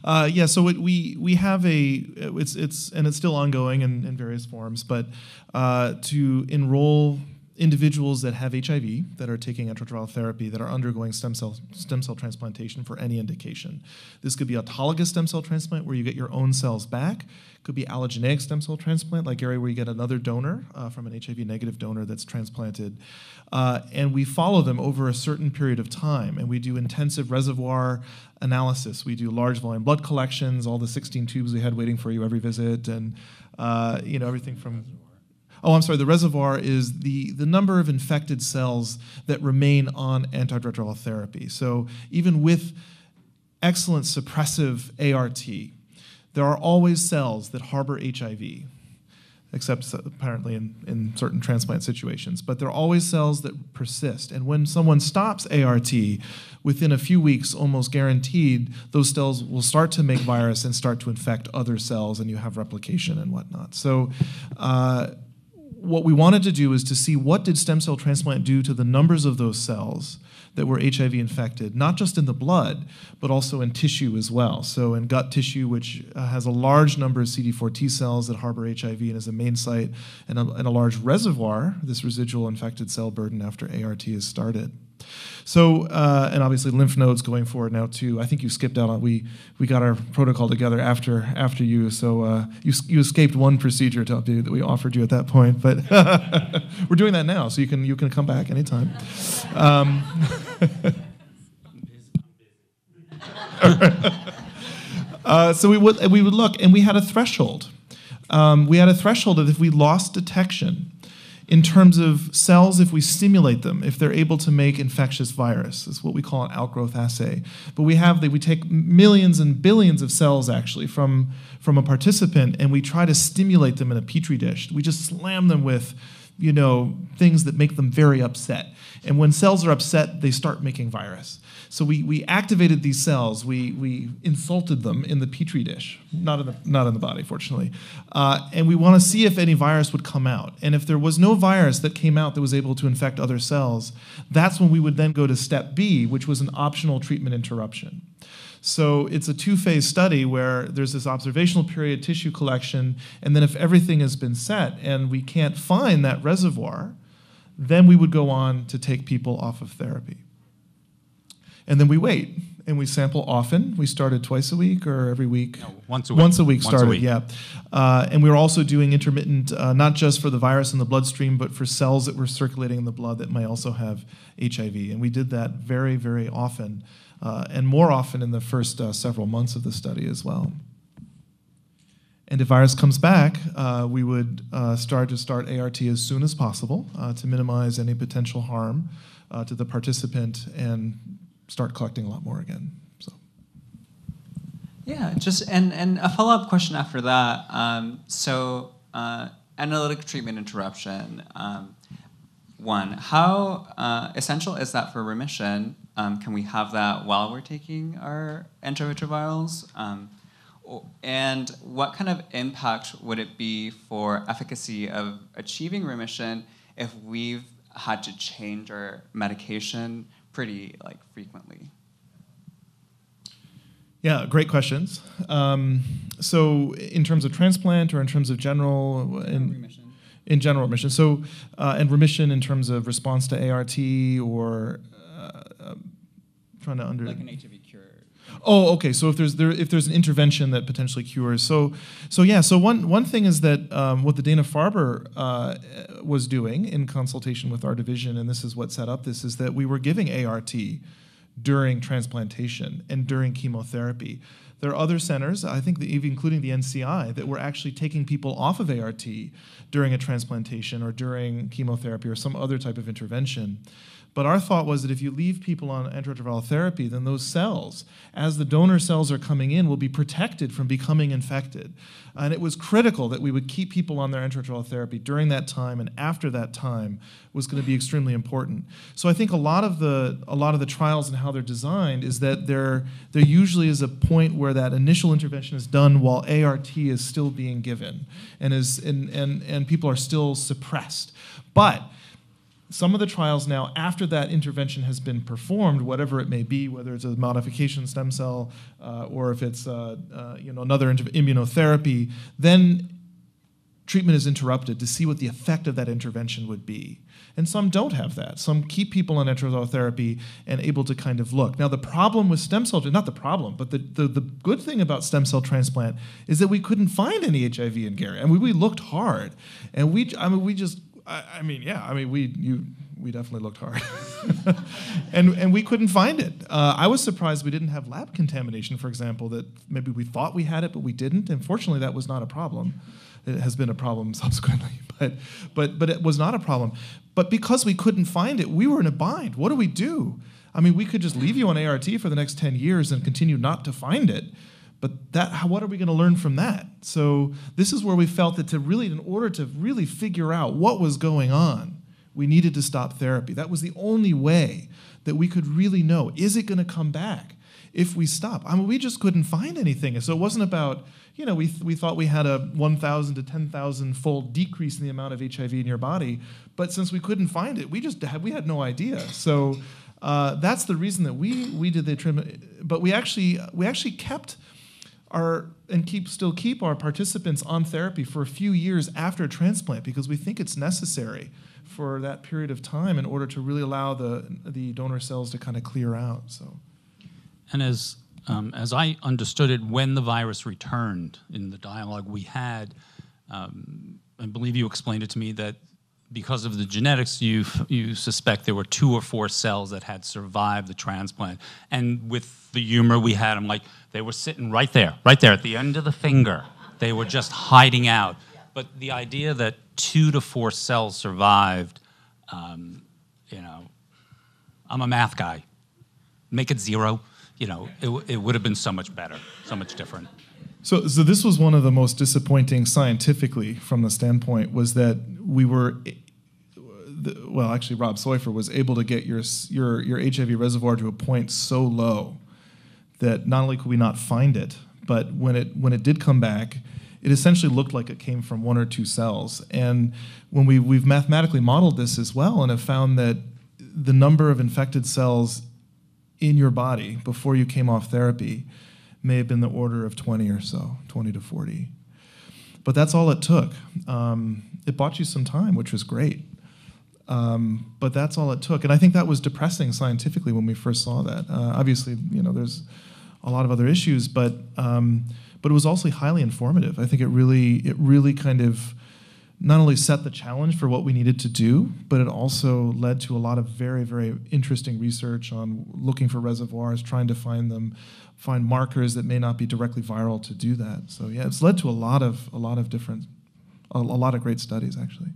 uh, yeah, so it, we we have a it's it's and it's still ongoing in, in various forms. But uh, to enroll individuals that have H I V, that are taking antiretroviral therapy, that are undergoing stem cell, stem cell transplantation for any indication. This could be autologous stem cell transplant, where you get your own cells back. It could be allogeneic stem cell transplant, like Gary, where you get another donor uh, from an H I V-negative donor that's transplanted. Uh, and we follow them over a certain period of time, and we do intensive reservoir analysis. We do large volume blood collections, all the sixteen tubes we had waiting for you every visit, and uh, you know, everything from... Oh, I'm sorry, the reservoir is the, the number of infected cells that remain on antiretroviral therapy. So even with excellent suppressive A R T, there are always cells that harbor H I V, except apparently in, in certain transplant situations. But there are always cells that persist. And when someone stops A R T, within a few weeks, almost guaranteed, those cells will start to make virus and start to infect other cells, and you have replication and whatnot. So... Uh, what we wanted to do is to see what did stem cell transplant do to the numbers of those cells that were H I V infected, not just in the blood, but also in tissue as well. So in gut tissue, which uh, has a large number of C D four T cells that harbor H I V and is a main site, and a, and a large reservoir, this residual infected cell burden after A R T is started. So, uh, and obviously lymph nodes going forward now too. I think you skipped out on, we, we got our protocol together after after you, so uh, you, you escaped one procedure to update that we offered you at that point, but we're doing that now, so you can, you can come back anytime. Um, uh, so we would, we would look, and we had a threshold. Um, we had a threshold of if we lost detection, in terms of cells, if we stimulate them, if they're able to make infectious virus. It's what we call an outgrowth assay. But we have the, we take millions and billions of cells, actually, from, from a participant, and we try to stimulate them in a petri dish. We just slam them with, you know, things that make them very upset. And when cells are upset, they start making virus. So we, we activated these cells. We, we insulted them in the petri dish, not in the, not in the body, fortunately. Uh, and we want to see if any virus would come out. And if there was no virus that came out that was able to infect other cells, that's when we would then go to step B, which was an optional treatment interruption. So it's a two-phase study where there's this observational period, tissue collection, and then if everything has been set and we can't find that reservoir, then we would go on to take people off of therapy. And then we wait, and we sample often. We started twice a week or every week? No, once a week. Once a week started, once a week. Yeah. Uh, and we were also doing intermittent, uh, not just for the virus in the bloodstream, but for cells that were circulating in the blood that might also have H I V. And we did that very, very often. Uh, and more often in the first uh, several months of the study as well. And if virus comes back, uh, we would uh, start to start A R T as soon as possible uh, to minimize any potential harm uh, to the participant and start collecting a lot more again. So, yeah, just and and a follow-up question after that. Um, so, uh, analytic treatment interruption. Um, one, how uh, essential is that for remission? Um, can we have that while we're taking our antiretrovirals? Um, and what kind of impact would it be for efficacy of achieving remission if we've had to change our medication pretty like frequently? Yeah, great questions. Um, so in terms of transplant or in terms of general... In, remission. In general remission. So, uh, and remission in terms of response to A R T or... Uh, I'm trying to under... Like an H I V cure. Oh, okay. So if there's there, if there's an intervention that potentially cures, so so yeah. So one one thing is that um, what the Dana-Farber uh, was doing in consultation with our division, and this is what set up this, is that we were giving A R T during transplantation and during chemotherapy. There are other centers, I think, even including the N C I, that were actually taking people off of A R T during a transplantation or during chemotherapy or some other type of intervention. But our thought was that if you leave people on antiretroviral therapy, then those cells, as the donor cells are coming in, will be protected from becoming infected. And it was critical that we would keep people on their antiretroviral therapy during that time, and after that time was going to be extremely important. So I think a lot of the a lot of the trials and how they're designed is that there there usually is a point where that initial intervention is done while A R T is still being given, and is and and, and people are still suppressed. But some of the trials now, after that intervention has been performed, whatever it may be, whether it's a modification stem cell uh, or if it's uh, uh, you know, another immunotherapy, then treatment is interrupted to see what the effect of that intervention would be. And some don't have that. Some keep people on antiretroviral therapy and able to kind of look. Now the problem with stem cell, not the problem, but the, the, the good thing about stem cell transplant is that we couldn't find any H I V in Gary. I mean, we looked hard. And we, I mean, we just, I mean, yeah. I mean, we you we definitely looked hard, and and we couldn't find it. Uh, I was surprised we didn't have lab contamination, for example. That maybe we thought we had it, but we didn't. And fortunately, that was not a problem. It has been a problem subsequently, but but but it was not a problem. But because we couldn't find it, we were in a bind. What do we do? I mean, we could just leave you on A R T for the next ten years and continue not to find it. But that, what are we going to learn from that? So this is where we felt that to really, in order to really figure out what was going on, we needed to stop therapy. That was the only way that we could really know, is it going to come back if we stop? I mean, we just couldn't find anything. So it wasn't about, you know, we, th we thought we had a one thousand to ten thousand fold decrease in the amount of H I V in your body. But since we couldn't find it, we just had, we had no idea. So uh, that's the reason that we, we did the treatment. But we actually, we actually kept... Our, and keep still keep our participants on therapy for a few years after transplant because we think it's necessary for that period of time in order to really allow the the donor cells to kind of clear out. So, and as um, as I understood it, when the virus returned in the dialogue we had, um, I believe you explained it to me that because of the genetics, you you suspect there were two or four cells that had survived the transplant, and with the humor we had, I'm like. They were sitting right there, right there at the end of the finger. They were just hiding out. But the idea that two to four cells survived, um, you know, I'm a math guy. Make it zero, you know, it, it would have been so much better, so much different. So, so this was one of the most disappointing scientifically from the standpoint was that we were, well, actually Rob Soiffer was able to get your, your, your H I V reservoir to a point so low that not only could we not find it, but when it when it did come back, it essentially looked like it came from one or two cells. And when we we've mathematically modeled this as well, and have found that the number of infected cells in your body before you came off therapy may have been the order of twenty or so, twenty to forty. But that's all it took. Um, it bought you some time, which was great. Um, but that's all it took, and I think that was depressing scientifically when we first saw that. Uh, obviously, you know, there's a lot of other issues, but um, but it was also highly informative. I think it really it really kind of not only set the challenge for what we needed to do, but it also led to a lot of very very interesting research on looking for reservoirs, trying to find them, find markers that may not be directly viral to do that. So yeah, it's led to a lot of a lot of different, a, a lot of great studies actually.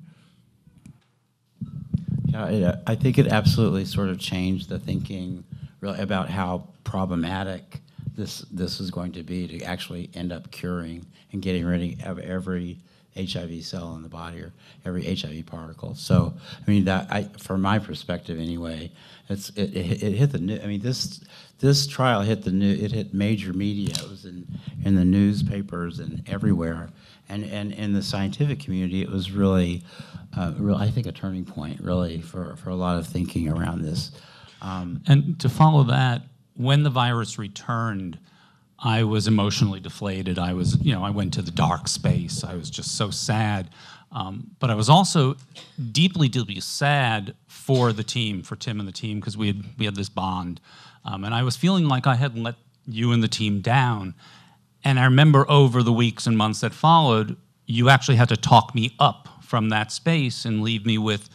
Yeah, I think it absolutely sort of changed the thinking really about how problematic this this is going to be to actually end up curing and getting rid of every H I V cell in the body or every H I V particle. So, I mean, that I, from my perspective anyway, it's it, it, it hit the new. I mean, this this trial hit the new. It hit major media. It was in in the newspapers and everywhere. And and in the scientific community, it was really, uh, real, I think, a turning point really for for a lot of thinking around this. Um, and to follow that, when the virus returned, I was emotionally deflated. I was, you know, I went to the dark space. I was just so sad. Um, but I was also deeply, deeply sad for the team, for Tim and the team, because we had we had this bond, um, and I was feeling like I had let you and the team down. And I remember over the weeks and months that followed, you actually had to talk me up from that space and leave me with,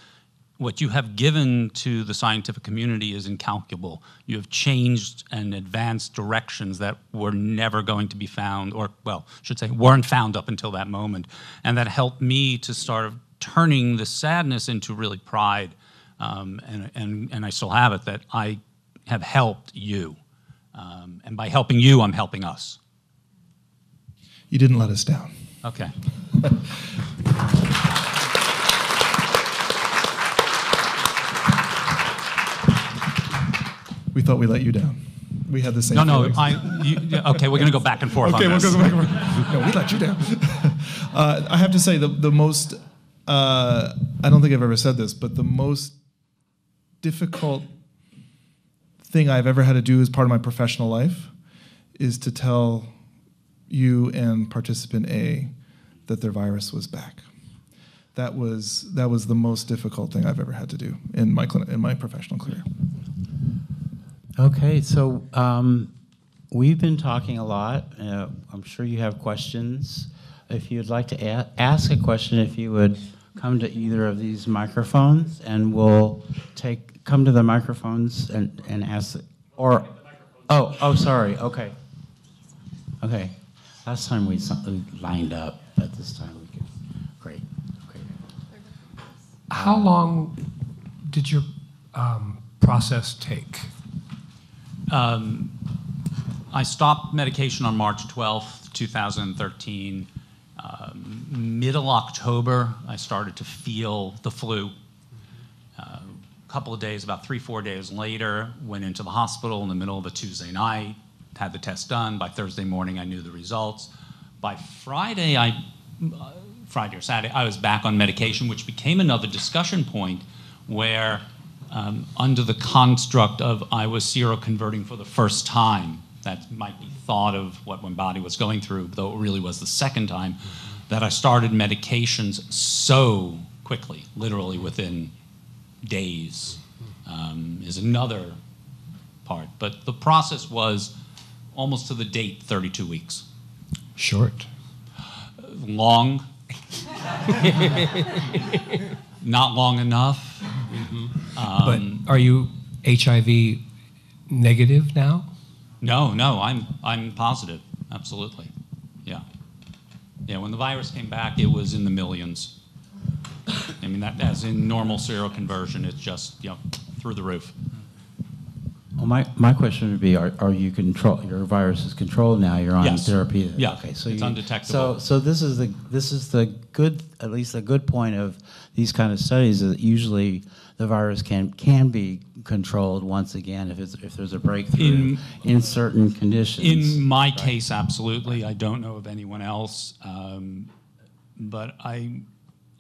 what you have given to the scientific community is incalculable. You have changed and advanced directions that were never going to be found, or, well, I should say, weren't found up until that moment. And that helped me to start turning the sadness into really pride. Um, and, and, and I still have it, that I have helped you. Um, and by helping you, I'm helping us. You didn't let us down. Okay. We thought we let you down. We had the same. No, no. I, you, okay, we're going to go back and forth. Okay, on we'll this. go back and forth. No, we let you down. Uh, I have to say the the most. Uh, I don't think I've ever said this, but the most difficult thing I've ever had to do as part of my professional life is to tell you and participant A that their virus was back. That was that was the most difficult thing I've ever had to do in my in my professional career. Okay, so um, we've been talking a lot. Uh, I'm sure you have questions. If you'd like to a ask a question, if you would come to either of these microphones, and we'll take come to the microphones and and ask. Or, oh, oh, sorry. Okay, okay. Last time we lined up, but this time we can. Great. Okay. How long did your um, process take? Um, I stopped medication on March twelfth, two thousand thirteen. Um, middle October, I started to feel the flu. Uh, a couple of days, about three, four days later, went into the hospital in the middle of a Tuesday night, had the test done. By Thursday morning, I knew the results. By Friday, I, uh, Friday or Saturday, I was back on medication, which became another discussion point where Um, under the construct of I was seroconverting for the first time. That might be thought of what my body was going through, though it really was the second time, that I started medications so quickly, literally within days, um, is another part. But the process was almost to the date thirty-two weeks. Short. Long. Not long enough. Um, but are you H I V negative now? No, no, I'm I'm positive, absolutely, yeah, yeah. When the virus came back, it was in the millions. I mean, that as in normal seroconversion, it's just you know through the roof. Well, my my question would be: Are are you control? Your virus is controlled now. You're on yes. therapy. Yeah. Okay. So it's you, undetectable. So so this is the this is the good at least the good point of these kind of studies is that usually the virus can can be controlled once again if it's, if there's a breakthrough in, in certain conditions. In my right. case, absolutely. I don't know of anyone else, um, but I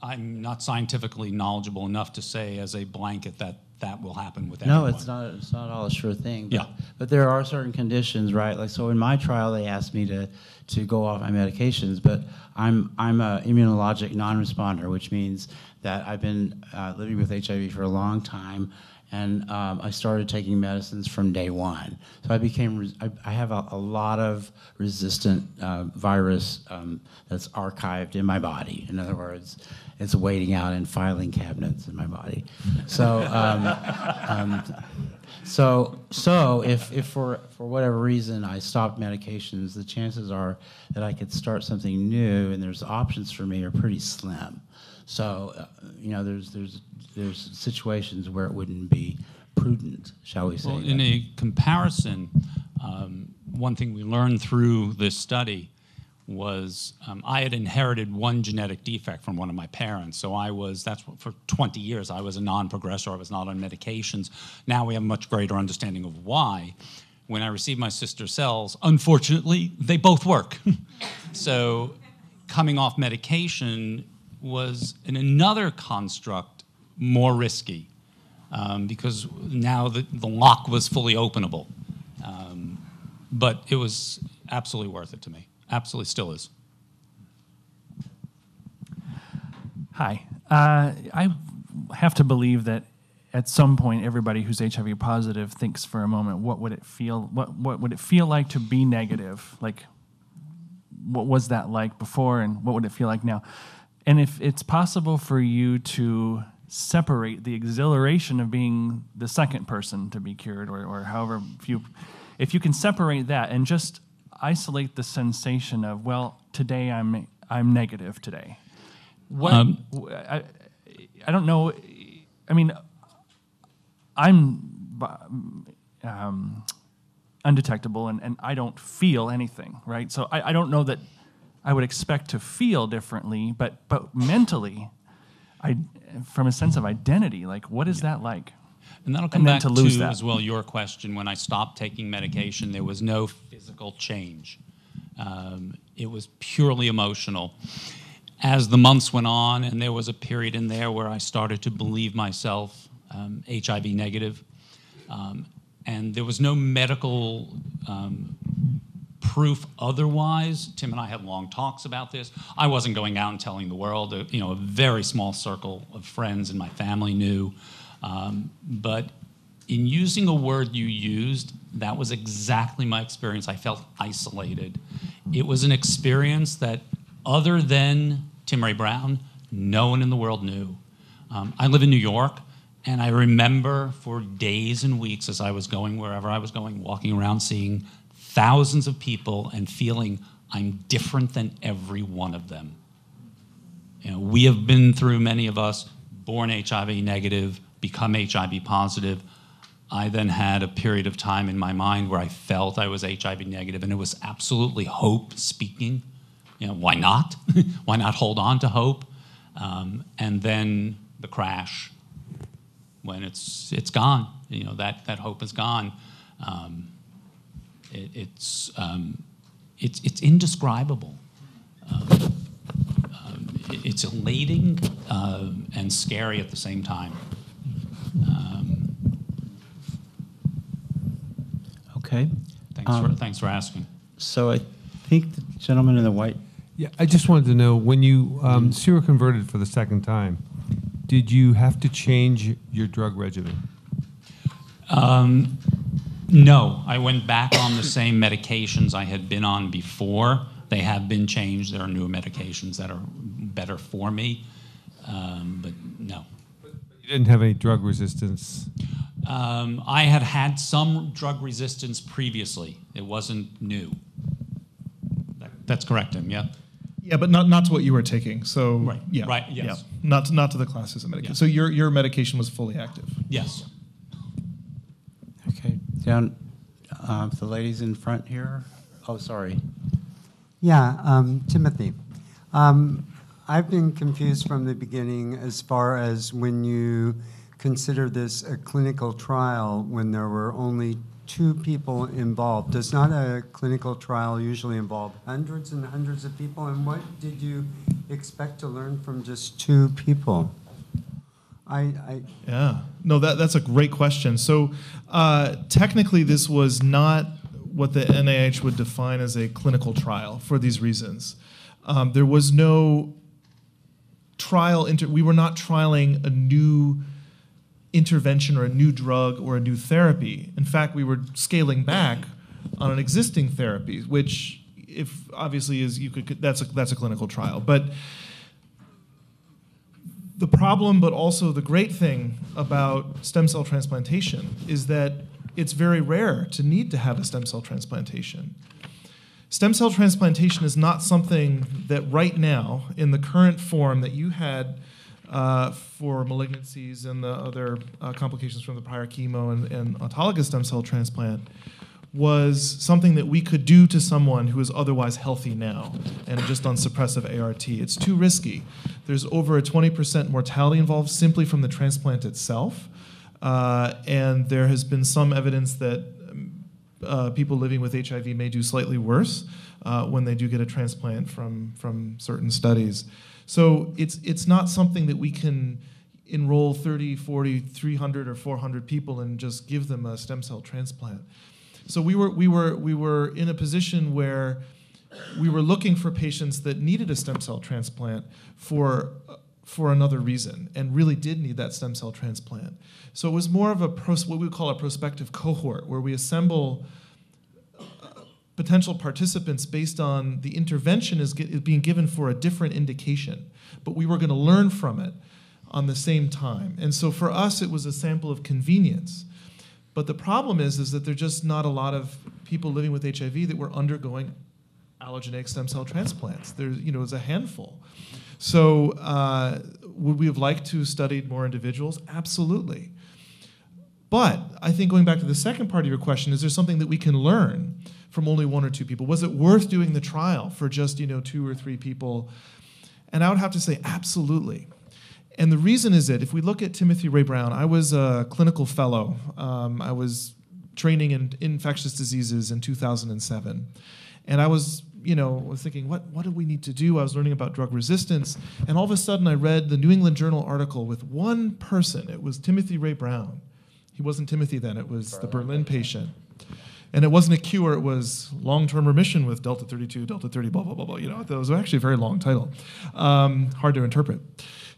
I'm not scientifically knowledgeable enough to say as a blanket that. That will happen with everyone. No, it's not. It's not all a sure thing. But, yeah. But there are certain conditions, right? Like so, in my trial, they asked me to, to go off my medications. But I'm I'm a immunologic non-responder, which means that I've been uh, living with H I V for a long time, and um, I started taking medicines from day one. So I became. I, I have a, a lot of resistant uh, virus um, that's archived in my body. In other words. It's waiting out in filing cabinets in my body. So, um, um, so, so if, if for, for whatever reason I stopped medications, the chances are that I could start something new, and there's options for me are pretty slim. So, uh, you know, there's, there's, there's situations where it wouldn't be prudent, shall we say. Well, in a comparison, um, one thing we learned through this study was um, I had inherited one genetic defect from one of my parents. So I was, that's what, for twenty years, I was a non-progressor. I was not on medications. Now we have a much greater understanding of why. When I received my sister's cells, unfortunately, they both work. So coming off medication was, in another construct, more risky um, because now the, the lock was fully openable. Um, but it was absolutely worth it to me. Absolutely still is. Hi. Uh, I have to believe that at some point everybody who's H I V positive thinks for a moment, what would it feel, what, what would it feel like to be negative? Like, what was that like before and what would it feel like now? And if it's possible for you to separate the exhilaration of being the second person to be cured or, or however few, if you can separate that and just isolate the sensation of, well, today I'm I'm negative today. What um, I, I don't know. I mean, I'm um, undetectable, and and I don't feel anything, right? So I, I don't know that I would expect to feel differently, but but mentally, I from a sense of identity, like what is yeah. that like? And that'll come and back to, lose to that. As well your question. When I stopped taking medication, there was no physical change. Um, it was purely emotional. As the months went on, and there was a period in there where I started to believe myself um, H I V negative, um, and there was no medical um, proof otherwise. Tim and I had long talks about this. I wasn't going out and telling the world. Uh, you know, a very small circle of friends and my family knew. Um, but in using a word you used, that was exactly my experience. I felt isolated. It was an experience that, other than Tim Ray Brown, no one in the world knew. Um, I live in New York, and I remember for days and weeks as I was going wherever I was going, walking around, seeing thousands of people and feeling I'm different than every one of them. You know, we have been through, many of us, born H I V negative, become H I V positive. I then had a period of time in my mind where I felt I was H I V negative, and it was absolutely hope speaking. You know, why not? Why not hold on to hope? Um, and then the crash, when it's it's gone. You know, that that hope is gone. Um, it, it's um, it's it's indescribable. Um, um, it, it's elating uh, and scary at the same time. Um, okay. Thanks, um, for, thanks for asking. So I think the gentleman in the white. Yeah, I just wanted to know, when you um, seroconverted for the second time, did you have to change your drug regimen? Um, no, I went back on the same medications I had been on before. They have been changed. There are newer medications that are better for me, um, but no. Didn't have any drug resistance? Um, I had had some drug resistance previously. It wasn't new. That, that's correct, Tim, yeah? Yeah, but not, not to what you were taking. So, right, yeah, right, yes. Yeah. Not, not to the classes of medication. Yeah. So your, your medication was fully active? Yes. Okay, down uh, the ladies in front here. Oh, sorry. Yeah, um, Timothy. Um, I've been confused from the beginning as far as when you consider this a clinical trial when there were only two people involved. Does not a clinical trial usually involve hundreds and hundreds of people? And what did you expect to learn from just two people? I, I yeah, no, that, that's a great question. So uh, technically this was not what the N I H would define as a clinical trial for these reasons. Um, there was no trial, inter we were not trialing a new intervention or a new drug or a new therapy. In fact, we were scaling back on an existing therapy, which, if obviously is you could that's a, that's a clinical trial. But the problem, but also the great thing about stem cell transplantation is that it's very rare to need to have a stem cell transplantation. Stem cell transplantation is not something that right now, in the current form that you had uh, for malignancies and the other uh, complications from the prior chemo and, and autologous stem cell transplant, was something that we could do to someone who is otherwise healthy now and just on suppressive A R T. It's too risky. There's over a twenty percent mortality involved simply from the transplant itself. Uh, and there has been some evidence that uh, people living with H I V may do slightly worse uh, when they do get a transplant from, from certain studies. So it's, it's not something that we can enroll thirty, forty, three hundred, or four hundred people and just give them a stem cell transplant. So we were, we were, we were in a position where we were looking for patients that needed a stem cell transplant for, for another reason and really did need that stem cell transplant. So it was more of a pros, what we would call a prospective cohort, where we assemble potential participants based on the intervention is, get, is being given for a different indication. But we were going to learn from it on the same time. And so for us, it was a sample of convenience. But the problem is, is that there's just not a lot of people living with H I V that were undergoing allogeneic stem cell transplants. There's, you know, it's a handful. So uh, would we have liked to have studied more individuals? Absolutely. But I think going back to the second part of your question, is there something that we can learn from only one or two people? Was it worth doing the trial for just, you know, two or three people? And I would have to say absolutely. And the reason is that if we look at Timothy Ray Brown, I was a clinical fellow. Um, I was training in infectious diseases in two thousand seven. And I was, you know, was thinking, what, what do we need to do? I was learning about drug resistance. And all of a sudden, I read the New England Journal article with one person. It was Timothy Ray Brown. He wasn't Timothy then. It was Berlin. The Berlin patient. And it wasn't a cure. It was long-term remission with Delta thirty-two, Delta thirty, blah, blah, blah, blah. You know, that was actually a very long title. Um, hard to interpret.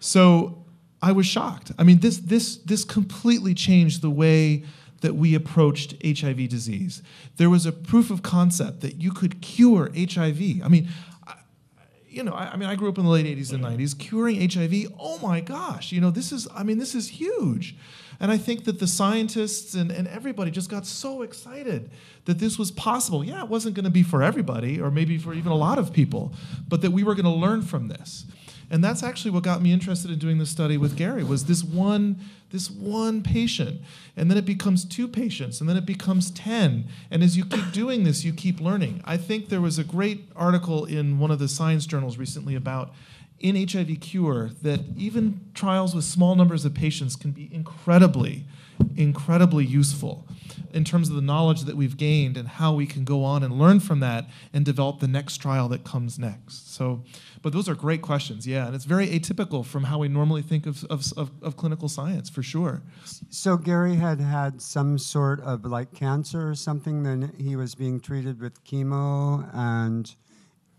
So I was shocked. I mean, this, this, this completely changed the way that we approached H I V disease. There was a proof of concept that you could cure H I V. I mean, I, you know, I, I mean, I grew up in the late eighties and nineties. Curing H I V, oh my gosh, you know, this is, I mean, this is huge. And I think that the scientists and, and everybody just got so excited that this was possible. Yeah, it wasn't going to be for everybody, or maybe for even a lot of people, but that we were going to learn from this. And that's actually what got me interested in doing this study with Gary, was this one, this one patient. And then it becomes two patients, and then it becomes ten. And as you keep doing this, you keep learning. I think there was a great article in one of the science journals recently about in H I V cure, that even trials with small numbers of patients can be incredibly, incredibly useful in terms of the knowledge that we've gained and how we can go on and learn from that and develop the next trial that comes next. So, but those are great questions, yeah, and it's very atypical from how we normally think of, of, of, of clinical science, for sure. So Gary had had some sort of like cancer or something, then he was being treated with chemo and...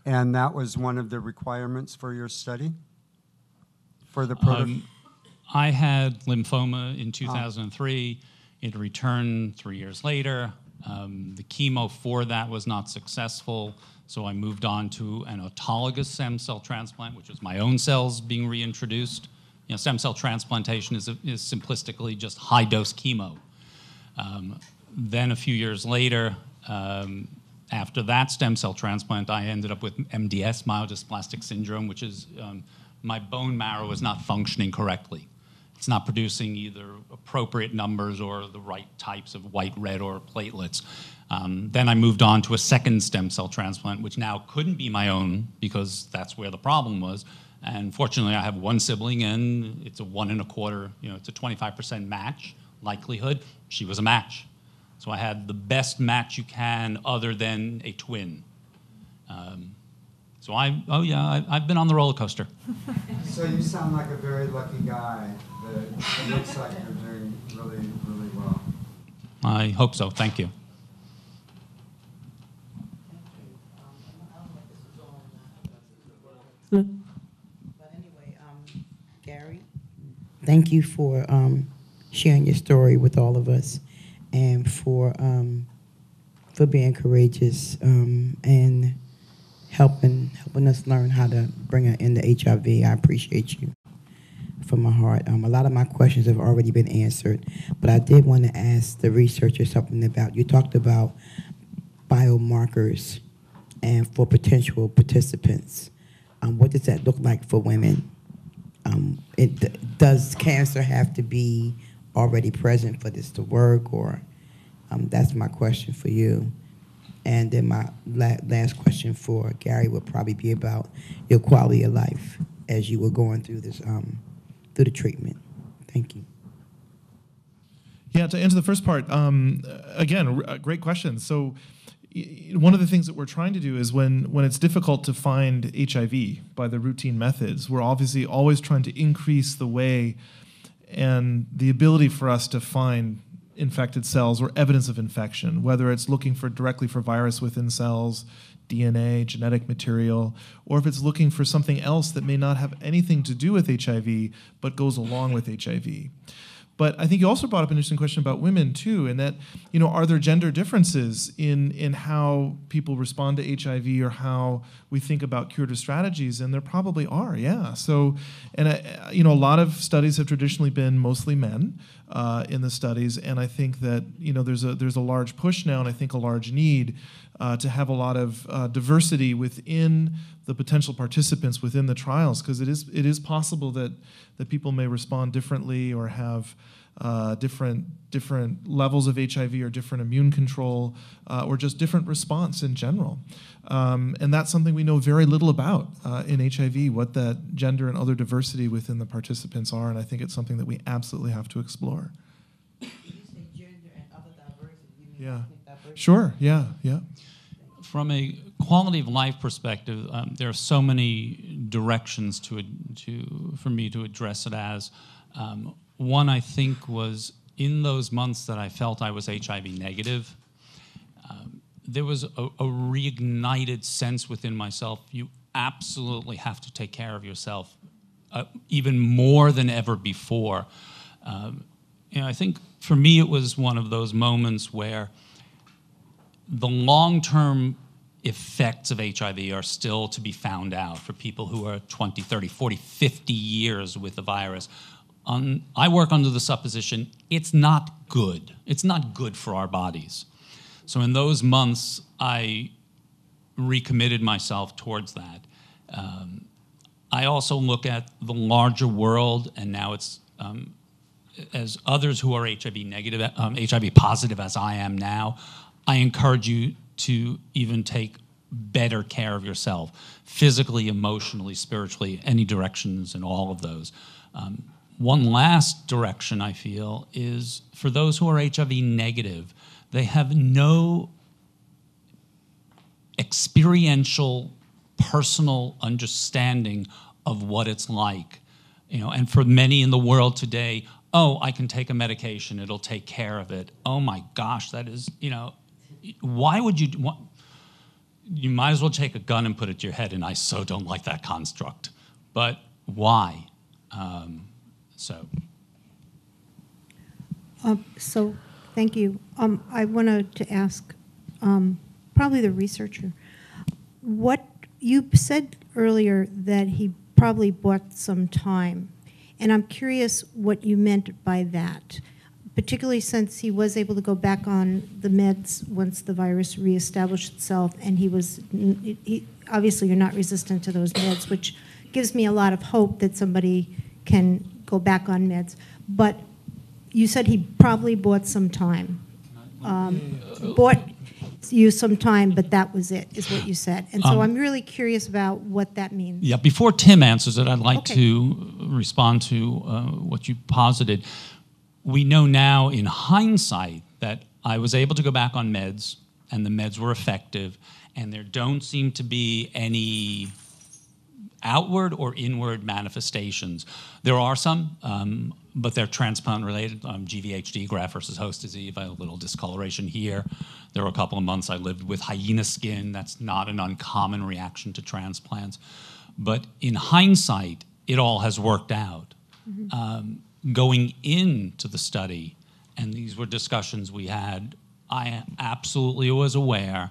And that was one of the requirements for your study? For the program? Um, I had lymphoma in two thousand three. Oh. It returned three years later. Um, the chemo for that was not successful, so I moved on to an autologous stem cell transplant, which was my own cells being reintroduced. You know, stem cell transplantation is, is simplistically just high-dose chemo. Um, then a few years later, um, after that stem cell transplant, I ended up with M D S, myelodysplastic syndrome, which is um, my bone marrow is not functioning correctly. It's not producing either appropriate numbers or the right types of white, red, or platelets. Um, then I moved on to a second stem cell transplant, which now couldn't be my own because that's where the problem was. And fortunately, I have one sibling, and it's a one and a quarter, you know, it's a twenty-five percent match likelihood. She was a match. So I had the best match you can other than a twin. Um, so I, oh yeah, I, I've been on the roller coaster. So you sound like a very lucky guy. That it looks like you're doing really, really well. I hope so, thank you. But anyway, um, Gary, thank you for um, sharing your story with all of us. And for um, for being courageous um, and helping helping us learn how to bring her into H I V. I appreciate you from my heart. Um, a lot of my questions have already been answered, but I did want to ask the researcher something about, you talked about biomarkers and for potential participants. Um, what does that look like for women? Um, it, does cancer have to be already present for this to work, or Um, that's my question for you. And then my la last question for Gary would probably be about your quality of life as you were going through this, um, through the treatment. Thank you. Yeah, to answer the first part, um, again, r great question. So one of the things that we're trying to do is when, when it's difficult to find H I V by the routine methods, we're obviously always trying to increase the way and the ability for us to find infected cells or evidence of infection, whether it's looking for directly for virus within cells, D N A, genetic material, or if it's looking for something else that may not have anything to do with H I V but goes along with H I V. But I think you also brought up an interesting question about women too, and that, you know, are there gender differences in, in how people respond to H I V or how we think about curative strategies? And there probably are, yeah. So, and I, you know, a lot of studies have traditionally been mostly men uh, in the studies, and I think that, you know, there's a there's a large push now, and I think a large need uh, to have a lot of uh, diversity within the potential participants within the trials, because it is it is possible that that people may respond differently or have uh, different different levels of H I V or different immune control uh, or just different response in general, um, and that's something we know very little about uh, in H I V, what that gender and other diversity within the participants are, and I think it's something that we absolutely have to explore. You say gender and other diversity, you mean yeah, diversity? Sure, yeah, yeah. From a quality of life perspective, um, there are so many directions to to for me to address it as. Um, one, I think, was in those months that I felt I was H I V negative, um, there was a, a reignited sense within myself, you absolutely have to take care of yourself uh, even more than ever before. Um, and I think for me it was one of those moments where the long-term effects of H I V are still to be found out for people who are twenty, thirty, forty, fifty years with the virus. Um, I work under the supposition it's not good. It's not good for our bodies. So in those months, I recommitted myself towards that. Um, I also look at the larger world, and now it's um, as others who are H I V negative, um, H I V positive as I am now, I encourage you to even take better care of yourself, physically, emotionally, spiritually, any directions and all of those. Um, one last direction I feel is for those who are H I V negative, they have no experiential, personal understanding of what it's like. You know, and for many in the world today, oh, I can take a medication, it'll take care of it. Oh my gosh, that is, you know, why would you, why, you might as well take a gun and put it to your head, and I so don't like that construct. But why? Um, so. Um, so, thank you. Um, I wanted to ask, um, probably the researcher, what you said earlier that he probably bought some time, and I'm curious what you meant by that, particularly since he was able to go back on the meds once the virus reestablished itself, and he was, he, obviously you're not resistant to those meds, which gives me a lot of hope that somebody can go back on meds. But you said he probably bought some time. Um, bought you some time, but that was it, is what you said. And so um, I'm really curious about what that means. Yeah, before Tim answers it, I'd like okay. to respond to uh, what you posited. We know now in hindsight that I was able to go back on meds, and the meds were effective, and there don't seem to be any outward or inward manifestations. There are some, um, but they're transplant-related, um, G V H D, graft-versus-host disease. I have a little discoloration here. There were a couple of months I lived with hyena skin. That's not an uncommon reaction to transplants. But in hindsight, it all has worked out. Mm-hmm. um, Going into the study, and these were discussions we had, I absolutely was aware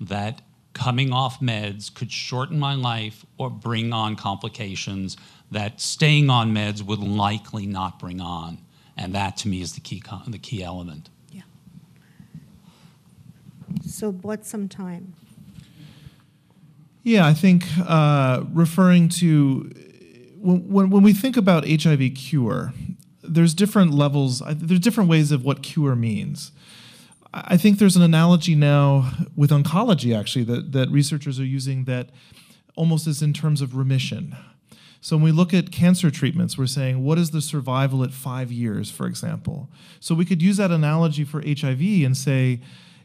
that coming off meds could shorten my life or bring on complications that staying on meds would likely not bring on. And that, to me, is the key, the key element. Yeah. So bought some time. Yeah, I think uh, referring to When, when, when we think about H I V cure, there's different levels, there's different ways of what cure means. I think there's an analogy now with oncology, actually, that, that researchers are using that almost is in terms of remission. So when we look at cancer treatments, we're saying, what is the survival at five years, for example? So we could use that analogy for H I V and say,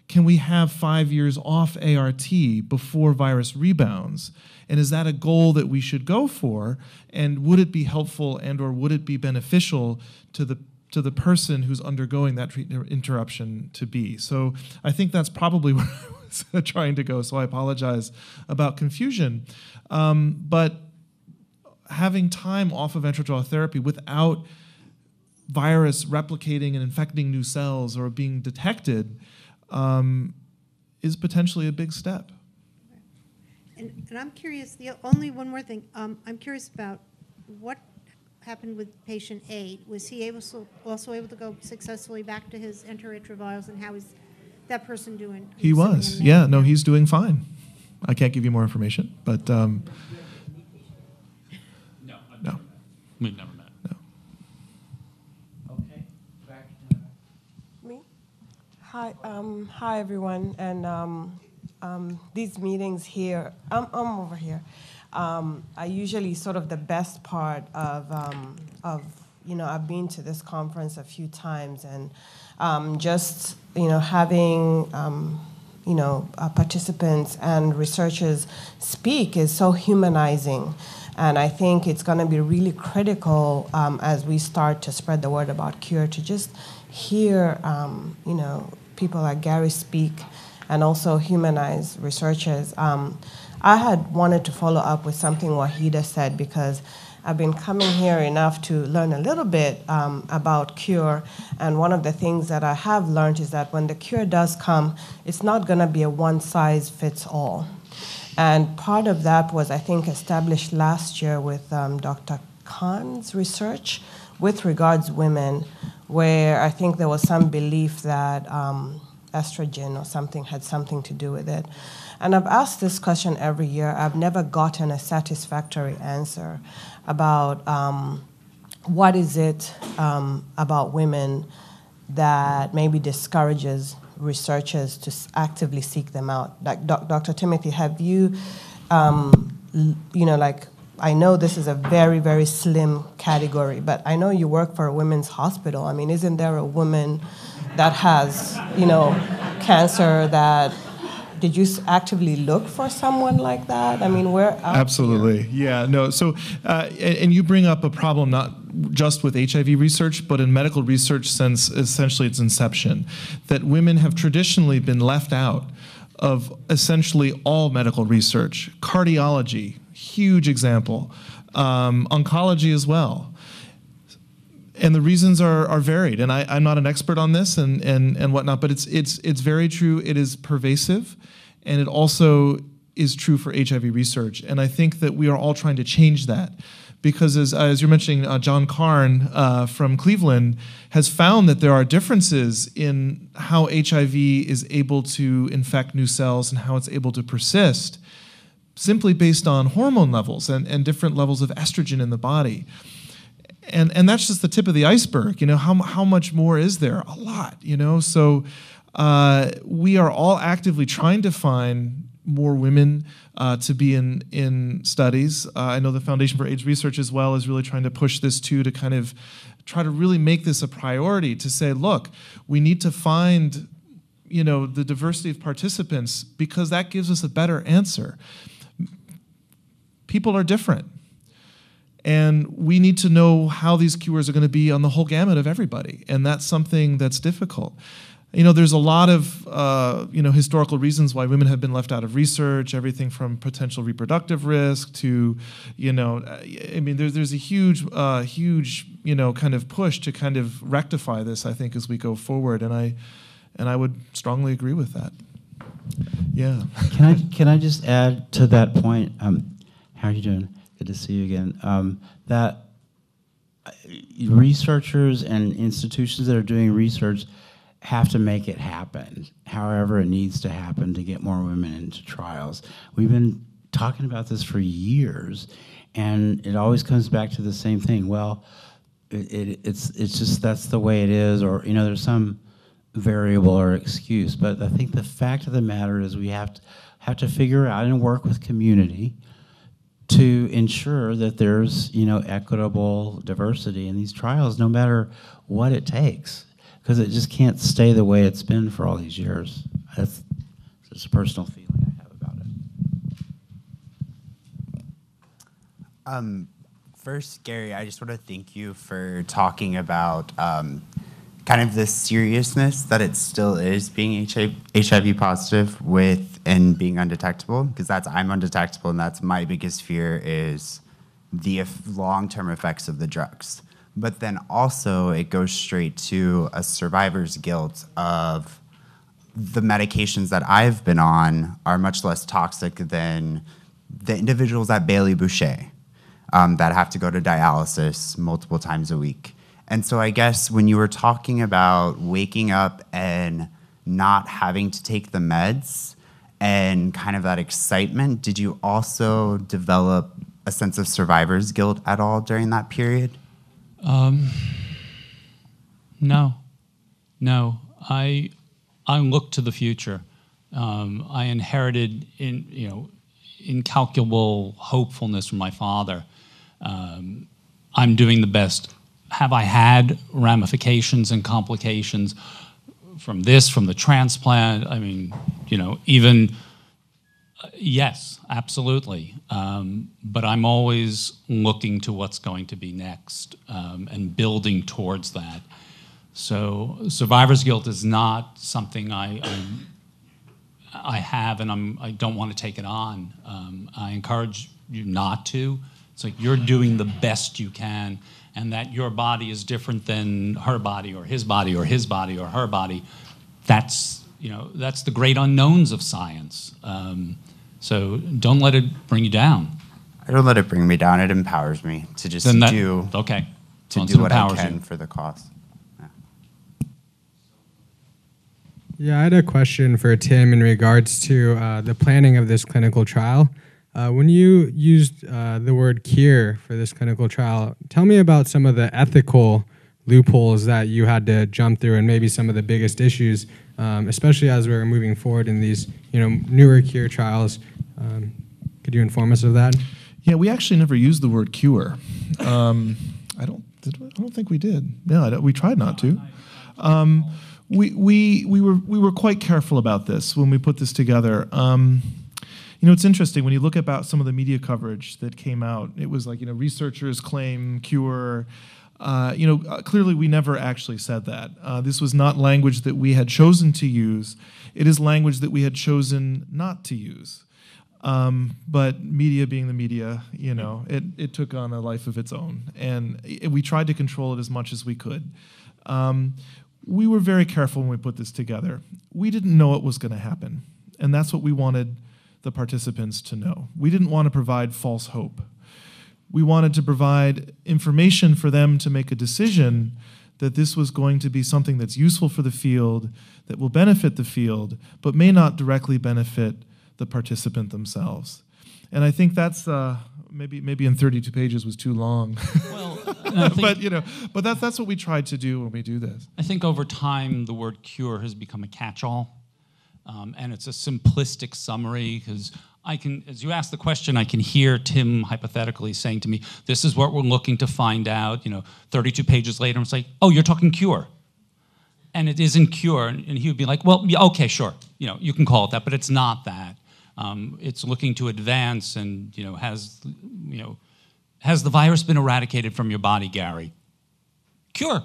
can we have five years off A R T before virus rebounds? And is that a goal that we should go for? And would it be helpful and or would it be beneficial to the to the person who's undergoing that treatment interruption to be? So I think that's probably where I was trying to go, so I apologize about confusion. Um, but having time off of antiretroviral therapy without virus replicating and infecting new cells or being detected Um, is potentially a big step. And, and I'm curious, the only one more thing, um, I'm curious about what happened with patient A. Was he able to, also able to go successfully back to his antiretrovirals, and how is that person doing? He was, yeah, no, he's doing fine. I can't give you more information, but... Um, no, I've no. never met. We've never met. Hi, um, hi everyone, and um, um, these meetings here, I'm, I'm over here, um, are usually sort of the best part of, um, of, you know, I've been to this conference a few times, and um, just, you know, having, um, you know, uh, participants and researchers speak is so humanizing. And I think it's going to be really critical um, as we start to spread the word about cure to just hear, um, you know, people like Gary speak, and also humanize researchers. Um, I had wanted to follow up with something Wahida said, because I've been coming here enough to learn a little bit um, about cure, and one of the things that I have learned is that when the cure does come, it's not going to be a one-size-fits-all. And part of that was, I think, established last year with um, Doctor Karn's research with regards to women, where I think there was some belief that um, estrogen or something had something to do with it. And I've asked this question every year. I've never gotten a satisfactory answer about um, what is it um, about women that maybe discourages researchers to actively seek them out. Like, Doctor Timothy, have you, um, you know, like, I know this is a very, very slim category, but I know you work for a women's hospital. I mean, isn't there a woman that has, you know, cancer that, did you actively look for someone like that? I mean, where? Absolutely, here. yeah, no. So, uh, and, and you bring up a problem not just with H I V research, but in medical research since essentially its inception, that women have traditionally been left out of essentially all medical research. Cardiology, huge example. Um, oncology as well. And the reasons are, are varied. And I, I'm not an expert on this and, and, and whatnot, but it's, it's, it's very true. It is pervasive, and it also is true for H I V research. And I think that we are all trying to change that. Because as, as you're mentioning, uh, John Karn uh, from Cleveland has found that there are differences in how H I V is able to infect new cells and how it's able to persist, simply based on hormone levels and, and different levels of estrogen in the body. And, and that's just the tip of the iceberg. You know, how, how much more is there? A lot, you know? So uh, we are all actively trying to find more women uh, to be in, in studies. Uh, I know the Foundation for AIDS Research as well is really trying to push this too, to kind of try to really make this a priority, to say, look, we need to find, you know, the diversity of participants, because that gives us a better answer. People are different. And we need to know how these cures are going to be on the whole gamut of everybody. And that's something that's difficult. You know, there's a lot of, uh, you know, historical reasons why women have been left out of research, everything from potential reproductive risk to, you know, I mean, there's, there's a huge, uh, huge, you know, kind of push to kind of rectify this, I think, as we go forward. And I, and I would strongly agree with that. Yeah. Can I, can I just add to that point? Um, how are you doing? Good to see you again. Um, that researchers and institutions that are doing research have to make it happen, however it needs to happen, to get more women into trials. We've been talking about this for years, and it always comes back to the same thing. Well, it, it, it's it's just that's the way it is, or you know, there's some variable or excuse, but I think the fact of the matter is we have to, have to figure out and work with community to ensure that there's, you know, equitable diversity in these trials, no matter what it takes, because it just can't stay the way it's been for all these years. That's just a personal feeling I have about it. Um, first, Gary, I just want to thank you for talking about um, kind of the seriousness that it still is being H I V positive with and being undetectable, because that's I'm undetectable, and that's my biggest fear is the long-term effects of the drugs. But then also it goes straight to a survivor's guilt of the medications that I've been on are much less toxic than the individuals at Bailey Boucher um, that have to go to dialysis multiple times a week. And so I guess when you were talking about waking up and not having to take the meds, and kind of that excitement, did you also develop a sense of survivor's guilt at all during that period? Um, no, no. I I looked to the future. Um, I inherited in you know incalculable hopefulness from my father. Um, I'm doing the best. Have I had ramifications and complications from this, from the transplant? I mean, you know, even, uh, yes, absolutely. Um, but I'm always looking to what's going to be next um, and building towards that. So survivor's guilt is not something I I, I have, and I'm, I don't want to take it on. Um, I encourage you not to. It's like you're doing the best you can, and that your body is different than her body or his body or his body or her body. That's, you know, that's the great unknowns of science. Um, so don't let it bring you down. I don't let it bring me down. It empowers me to just that, do, okay. to do what I can you. for the cause. Yeah. yeah, I had a question for Tim in regards to uh, the planning of this clinical trial. Uh, when you used uh, the word cure for this clinical trial, tell me about some of the ethical loopholes that you had to jump through and maybe some of the biggest issues, um, especially as we were moving forward in these you know, newer cure trials. Um, could you inform us of that? Yeah, we actually never used the word cure. Um, I, don't, did, I don't think we did. No, I don't, we tried not to. Um, we, we, we, were, we were quite careful about this when we put this together. Um, You know, it's interesting, when you look about some of the media coverage that came out, it was like, you know, researchers claim cure. Uh, you know, uh, clearly we never actually said that. Uh, this was not language that we had chosen to use. It is language that we had chosen not to use. Um, but media being the media, you know, it, it took on a life of its own. And it, we tried to control it as much as we could. Um, we were very careful when we put this together. We didn't know what was going to happen. And that's what we wanted the participants to know. We didn't want to provide false hope. We wanted to provide information for them to make a decision that this was going to be something that's useful for the field, that will benefit the field, but may not directly benefit the participant themselves. And I think that's uh, maybe maybe in thirty-two pages was too long. Well, I think, but you know, but that's that's what we tried to do when we do this. I think over time the word cure has become a catch-all. Um, and it's a simplistic summary, because I can, as you ask the question, I can hear Tim hypothetically saying to me, this is what we're looking to find out, you know, thirty-two pages later, and it's like, oh, you're talking cure. And it isn't cure. And, and he would be like, well, yeah, okay, sure, you know, you can call it that, but it's not that. Um, it's looking to advance and, you know, has, you know, has the virus been eradicated from your body, Gary? Cure.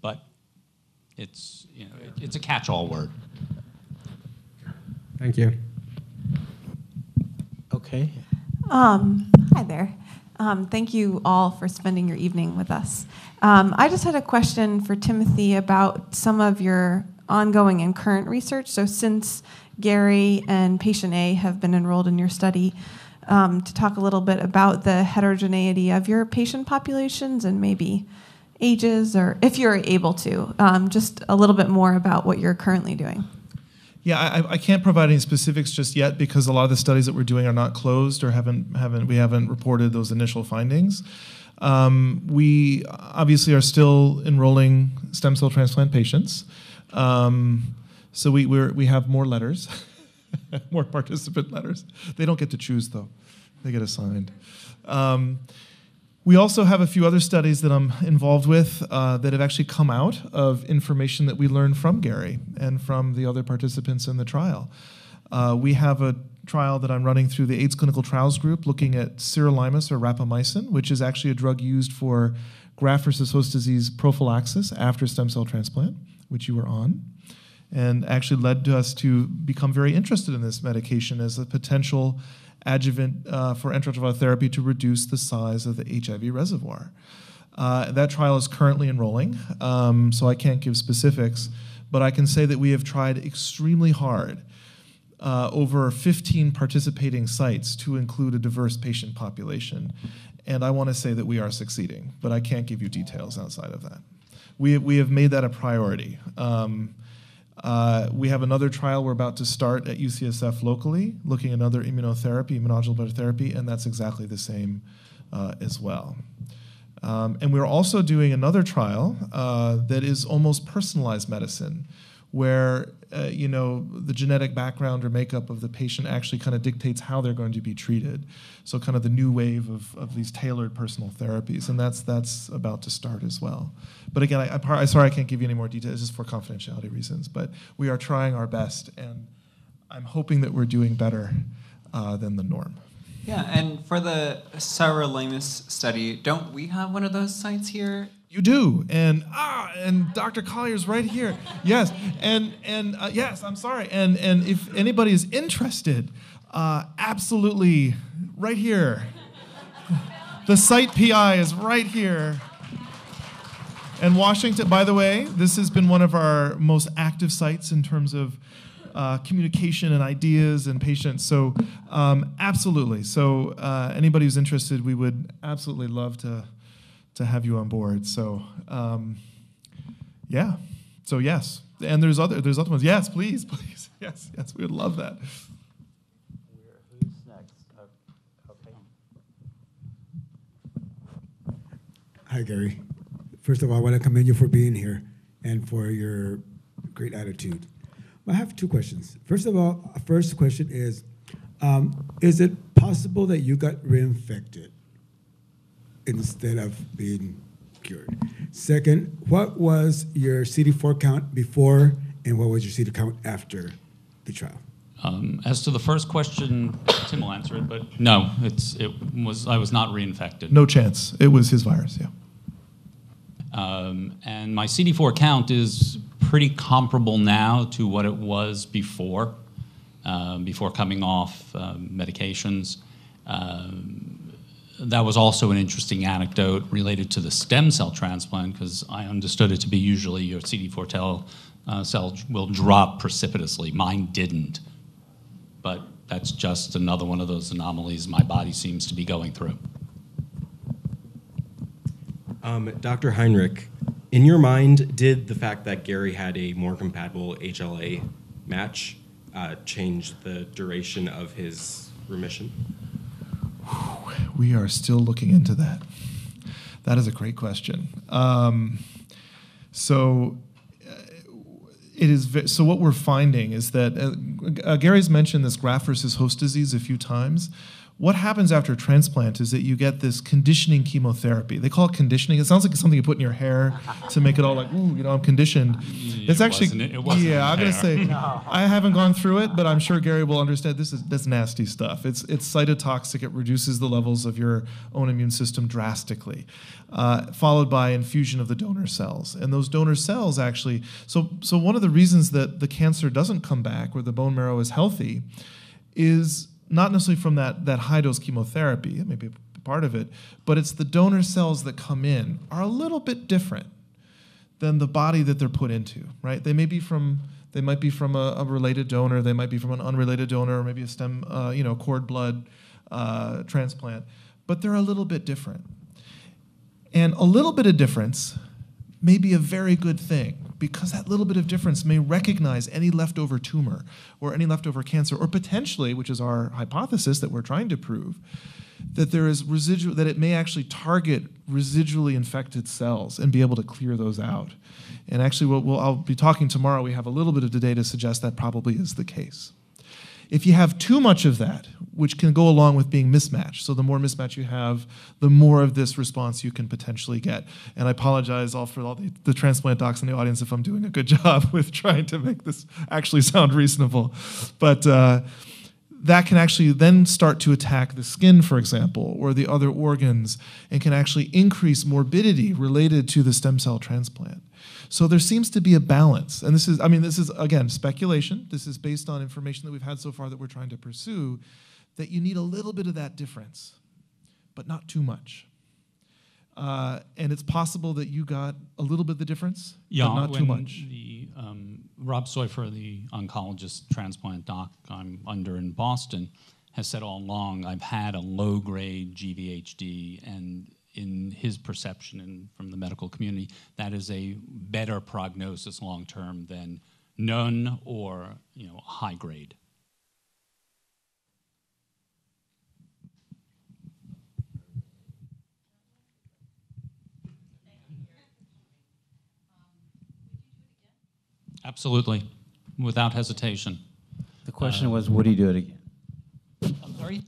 But it's, you know, it, it's a catch-all word. Thank you. Okay. Um, hi there. Um, thank you all for spending your evening with us. Um, I just had a question for Timothy about some of your ongoing and current research. So since Gary and patient A have been enrolled in your study, um, to talk a little bit about the heterogeneity of your patient populations and maybe ages, or if you're able to, um, just a little bit more about what you're currently doing. Yeah, I, I can't provide any specifics just yet because a lot of the studies that we're doing are not closed or haven't haven't we haven't reported those initial findings. Um, we obviously are still enrolling stem cell transplant patients. Um, so we we're, we have more letters, more participant letters. They don't get to choose though; they get assigned. Um, We also have a few other studies that I'm involved with uh, that have actually come out of information that we learned from Gary and from the other participants in the trial. Uh, we have a trial that I'm running through the AIDS Clinical Trials Group looking at sirolimus or rapamycin, which is actually a drug used for graft-versus-host disease prophylaxis after stem cell transplant, which you were on, and actually led to us to become very interested in this medication as a potential adjuvant uh, for antiretroviral therapy to reduce the size of the H I V reservoir. Uh, that trial is currently enrolling, um, so I can't give specifics, but I can say that we have tried extremely hard uh, over fifteen participating sites to include a diverse patient population. And I want to say that we are succeeding, but I can't give you details outside of that. We, we have made that a priority. Um, Uh, we have another trial we're about to start at U C S F locally, looking at another immunotherapy, immunological therapy, and that's exactly the same uh, as well. Um, and we're also doing another trial uh, that is almost personalized medicine, where uh, you know, the genetic background or makeup of the patient actually kind of dictates how they're going to be treated. So kind of the new wave of, of these tailored personal therapies, and that's that's about to start as well. But again, I, I, sorry I can't give you any more details, just for confidentiality reasons, but we are trying our best, and I'm hoping that we're doing better uh, than the norm. Yeah, and for the sirolimus study, don't we have one of those sites here? You do, and ah, and Doctor Collier's right here. Yes, and and uh, yes, I'm sorry. And and if anybody is interested, uh, absolutely, right here. The site P I is right here. And Washington, by the way, this has been one of our most active sites in terms of uh, communication and ideas and patients. So um, absolutely. So uh, anybody who's interested, we would absolutely love to. to have you on board. So, um, yeah. So yes, and there's other there's other ones. Yes, please, please. Yes, yes, we would love that. Who's next? Oh, okay. Hi, Gary. First of all, I want to commend you for being here and for your great attitude. I have two questions. First of all, first question is, um, is it possible that you got reinfected instead of being cured? Second, what was your C D four count before and what was your C D four count after the trial? Um, as to the first question, Tim will answer it, but no, it's, it was, I was not reinfected. No chance. It was his virus, yeah. Um, and my C D four count is pretty comparable now to what it was before, uh, before coming off uh, medications. Um, That was also an interesting anecdote related to the stem cell transplant, because I understood it to be usually your C D four tell, uh, cell will drop precipitously. Mine didn't, but that's just another one of those anomalies my body seems to be going through. Um, Doctor Henrich, in your mind, did the fact that Gary had a more compatible H L A match uh, change the duration of his remission? We are still looking into that. That is a great question. Um, so it is. So what we're finding is that uh, uh, Gary's mentioned this graft versus host disease a few times. What happens after transplant is that you get this conditioning chemotherapy. They call it conditioning. It sounds like it's something you put in your hair to make it all like, ooh, you know, I'm conditioned. It it's actually, wasn't, it wasn't yeah, I'm hair. gonna say, no. I haven't gone through it, but I'm sure Gary will understand. This is that's nasty stuff. It's it's cytotoxic. It reduces the levels of your own immune system drastically, uh, followed by infusion of the donor cells. And those donor cells actually. So so one of the reasons that the cancer doesn't come back, where the bone marrow is healthy, is not necessarily from that, that high-dose chemotherapy, that may be part of it, but it's the donor cells that come in are a little bit different than the body that they're put into, right? They may be from, they might be from a, a related donor, they might be from an unrelated donor, or maybe a stem, uh, you know, cord blood uh, transplant, but they're a little bit different. And a little bit of difference may be a very good thing, because that little bit of difference may recognize any leftover tumor or any leftover cancer, or potentially, which is our hypothesis that we're trying to prove, that there is residual, that it may actually target residually infected cells and be able to clear those out. And actually, we'll, we'll, I'll be talking tomorrow, we have a little bit of data to suggest that probably is the case. If you have too much of that, which can go along with being mismatched, so the more mismatch you have, the more of this response you can potentially get. And I apologize all for all the, the transplant docs in the audience if I'm doing a good job with trying to make this actually sound reasonable. But uh, that can actually then start to attack the skin, for example, or the other organs, and can actually increase morbidity related to the stem cell transplant. So there seems to be a balance. And this is, I mean, this is, again, speculation. This is based on information that we've had so far that we're trying to pursue, that you need a little bit of that difference, but not too much. Uh, and it's possible that you got a little bit of the difference, yeah, but not too much. The, um, Rob Soiffer, the oncologist transplant doc I'm under in Boston, has said all along, I've had a low-grade G V H D, and in his perception and from the medical community, that is a better prognosis long-term than none or, you know, high-grade. Absolutely, without hesitation. The question uh, was, would he do it again? I'm sorry?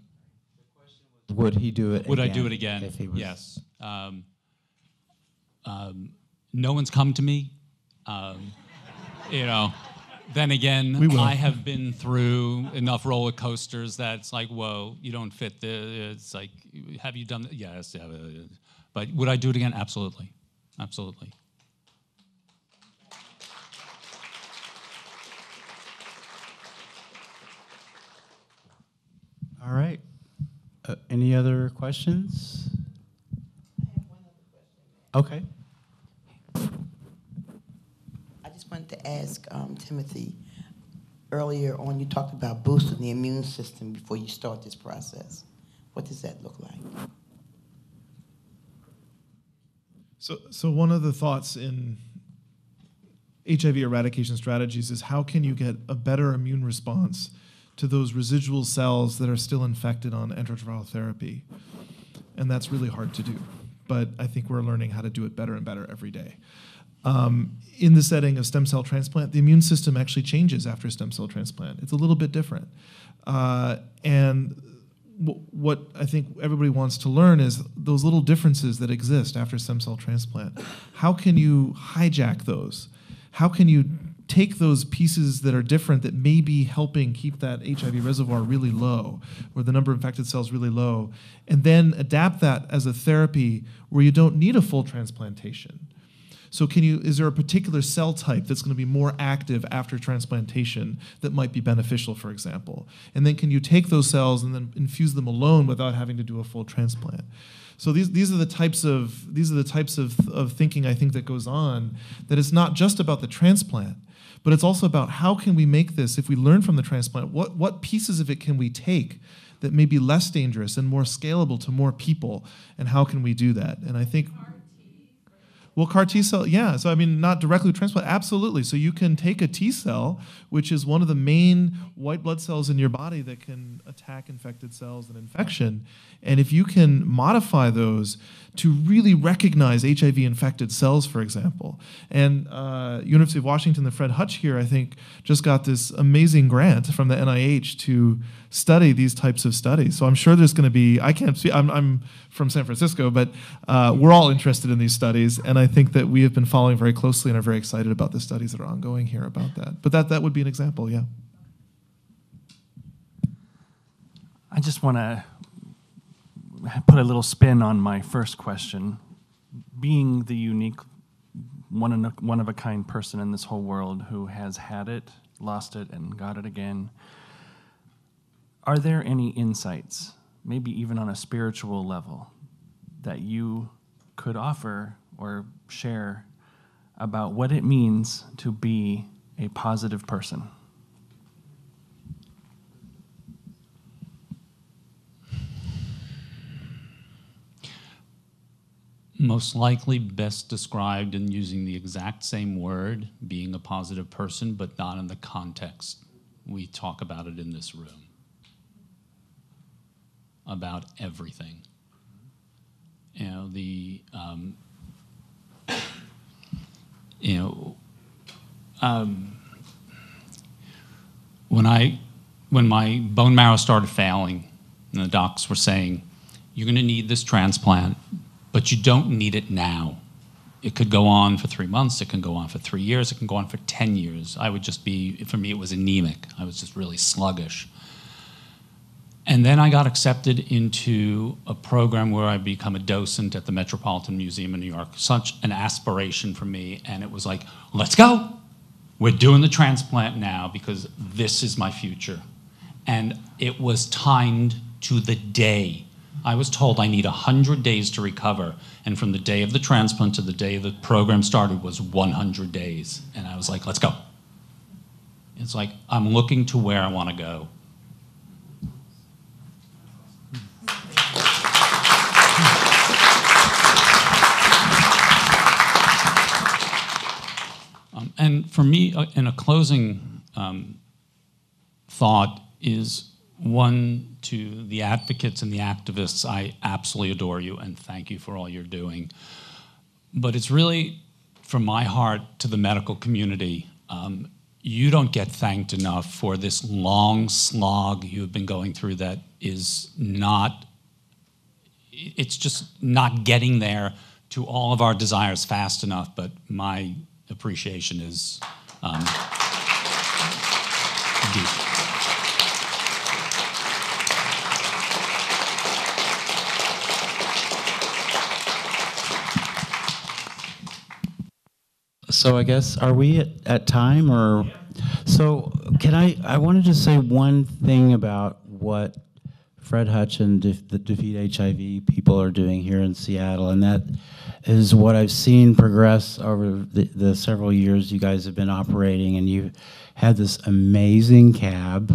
Would he do it? Would again I do it again? If he was... Yes. Um, um, no one's come to me. Um, you know. Then again, I have been through enough roller coasters that it's like, whoa, you don't fit this. It's like, have you done? Yes. Yeah, yeah, but would I do it again? Absolutely. Absolutely. All right. Uh, any other questions? I have one other question. Okay. I just wanted to ask um, Timothy, earlier on you talked about boosting the immune system before you start this process. What does that look like? So, so one of the thoughts in H I V eradication strategies is how can you get a better immune response to those residual cells that are still infected on antiretroviral therapy. And that's really hard to do. But I think we're learning how to do it better and better every day. Um, in the setting of stem cell transplant, the immune system actually changes after stem cell transplant. It's a little bit different. Uh, and w what I think everybody wants to learn is those little differences that exist after stem cell transplant. How can you hijack those? How can you take those pieces that are different that may be helping keep that H I V reservoir really low, or the number of infected cells really low, and then adapt that as a therapy where you don't need a full transplantation? So can you, is there a particular cell type that's going to be more active after transplantation that might be beneficial, for example? And then can you take those cells and then infuse them alone without having to do a full transplant? So these, these are the types of, these are the types of, of thinking, I think, that goes on, that it's not just about the transplant, but it's also about how can we make this, if we learn from the transplant, what, what pieces of it can we take that may be less dangerous and more scalable to more people, and how can we do that? And I think, well, C A R T-cell, yeah, so I mean, not directly with transplant, absolutely. So you can take a T-cell, which is one of the main white blood cells in your body that can attack infected cells and infection, and if you can modify those to really recognize H I V-infected cells, for example. And uh, University of Washington, the Fred Hutch here, I think, just got this amazing grant from the N I H to study these types of studies. So I'm sure there's going to be, I can't see, I'm, I'm from San Francisco, but uh, we're all interested in these studies, and I think that we have been following very closely and are very excited about the studies that are ongoing here about that. But that, that would be an example, yeah. I just want to put a little spin on my first question. Being the unique, one-of-a-kind person in this whole world who has had it, lost it, and got it again, are there any insights, maybe even on a spiritual level, that you could offer or share about what it means to be a positive person? most likely best described in using the exact same word, being a positive person, but not in the context we talk about it in this room. About everything. You know, the, um, you know, um, when I, when my bone marrow started failing, and the docs were saying, you're gonna need this transplant, but you don't need it now. It could go on for three months, it can go on for three years, it can go on for ten years. I would just be, for me it was anemic. I was just really sluggish. And then I got accepted into a program where I become a docent at the Metropolitan Museum in New York. Such an aspiration for me, and it was like, let's go. We're doing the transplant now because this is my future. And it was timed to the day. I was told I need one hundred days to recover, and from the day of the transplant to the day the program started was one hundred days. And I was like, let's go. It's like, I'm looking to where I want to go. Um, and for me, uh, in a closing um, thought is, one, to the advocates and the activists, I absolutely adore you and thank you for all you're doing. But it's really, from my heart to the medical community, um, you don't get thanked enough for this long slog you've been going through that is not, it's just not getting there to all of our desires fast enough, but my appreciation is um, deep. So I guess, are we at, at time or? So can I, I wanted to say one thing about what Fred Hutch and De, the Defeat H I V people are doing here in Seattle, and that is what I've seen progress over the, the several years you guys have been operating, and you've had this amazing C A B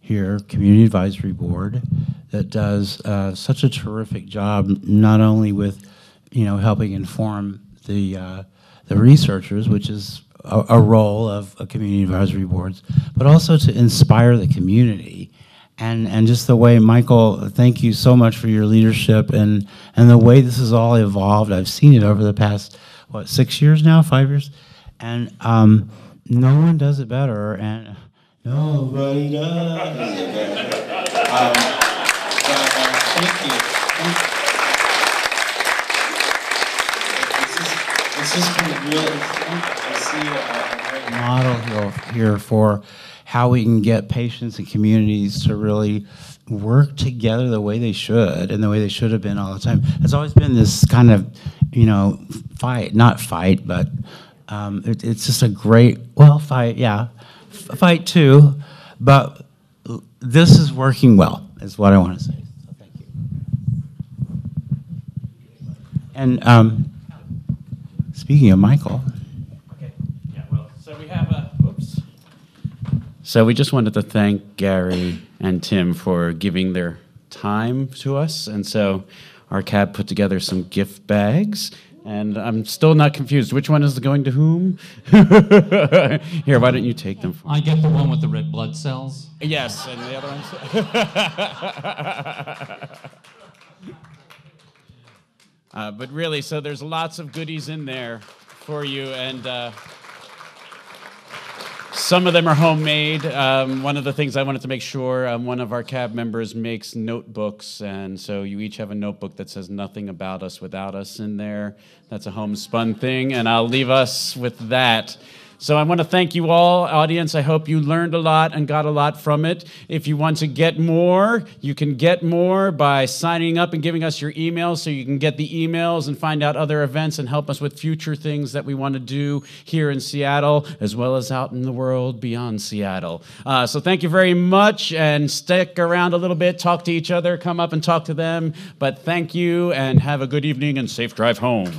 here, Community Advisory Board, that does uh, such a terrific job, not only with, you know, helping inform the, uh, the researchers, which is a, a role of a community advisory boards, but also to inspire the community. And, and just the way, Michael, thank you so much for your leadership and, and the way this has all evolved. I've seen it over the past, what, six years now, five years? And um, no one does it better, and nobody does it better. Um, uh, thank you. Thank you. This is really great. I see a great model here for how we can get patients and communities to really work together the way they should and the way they should have been all the time. It's always been this kind of, you know, fight, not fight, but um, it, it's just a great, well, fight, yeah, F fight too, but this is working well, is what I want to say. So thank you. And, um, speaking of Michael. Okay. Yeah, well, so we have a, oops. So we just wanted to thank Gary and Tim for giving their time to us. And so our C A B put together some gift bags. And I'm still not confused. Which one is going to whom? Here, why don't you take them for me? I get the one with the red blood cells. Yes, and the other one's... Uh, but really, so there's lots of goodies in there for you, and uh, some of them are homemade. Um, one of the things I wanted to make sure, um, one of our C A B members makes notebooks, and so you each have a notebook that says nothing about us without us in there. That's a homespun thing, and I'll leave us with that. So I want to thank you all, audience. I hope you learned a lot and got a lot from it. If you want to get more, you can get more by signing up and giving us your email, so you can get the emails and find out other events and help us with future things that we want to do here in Seattle, as well as out in the world beyond Seattle. Uh, so thank you very much, and stick around a little bit, talk to each other, come up and talk to them. But thank you, and have a good evening and safe drive home.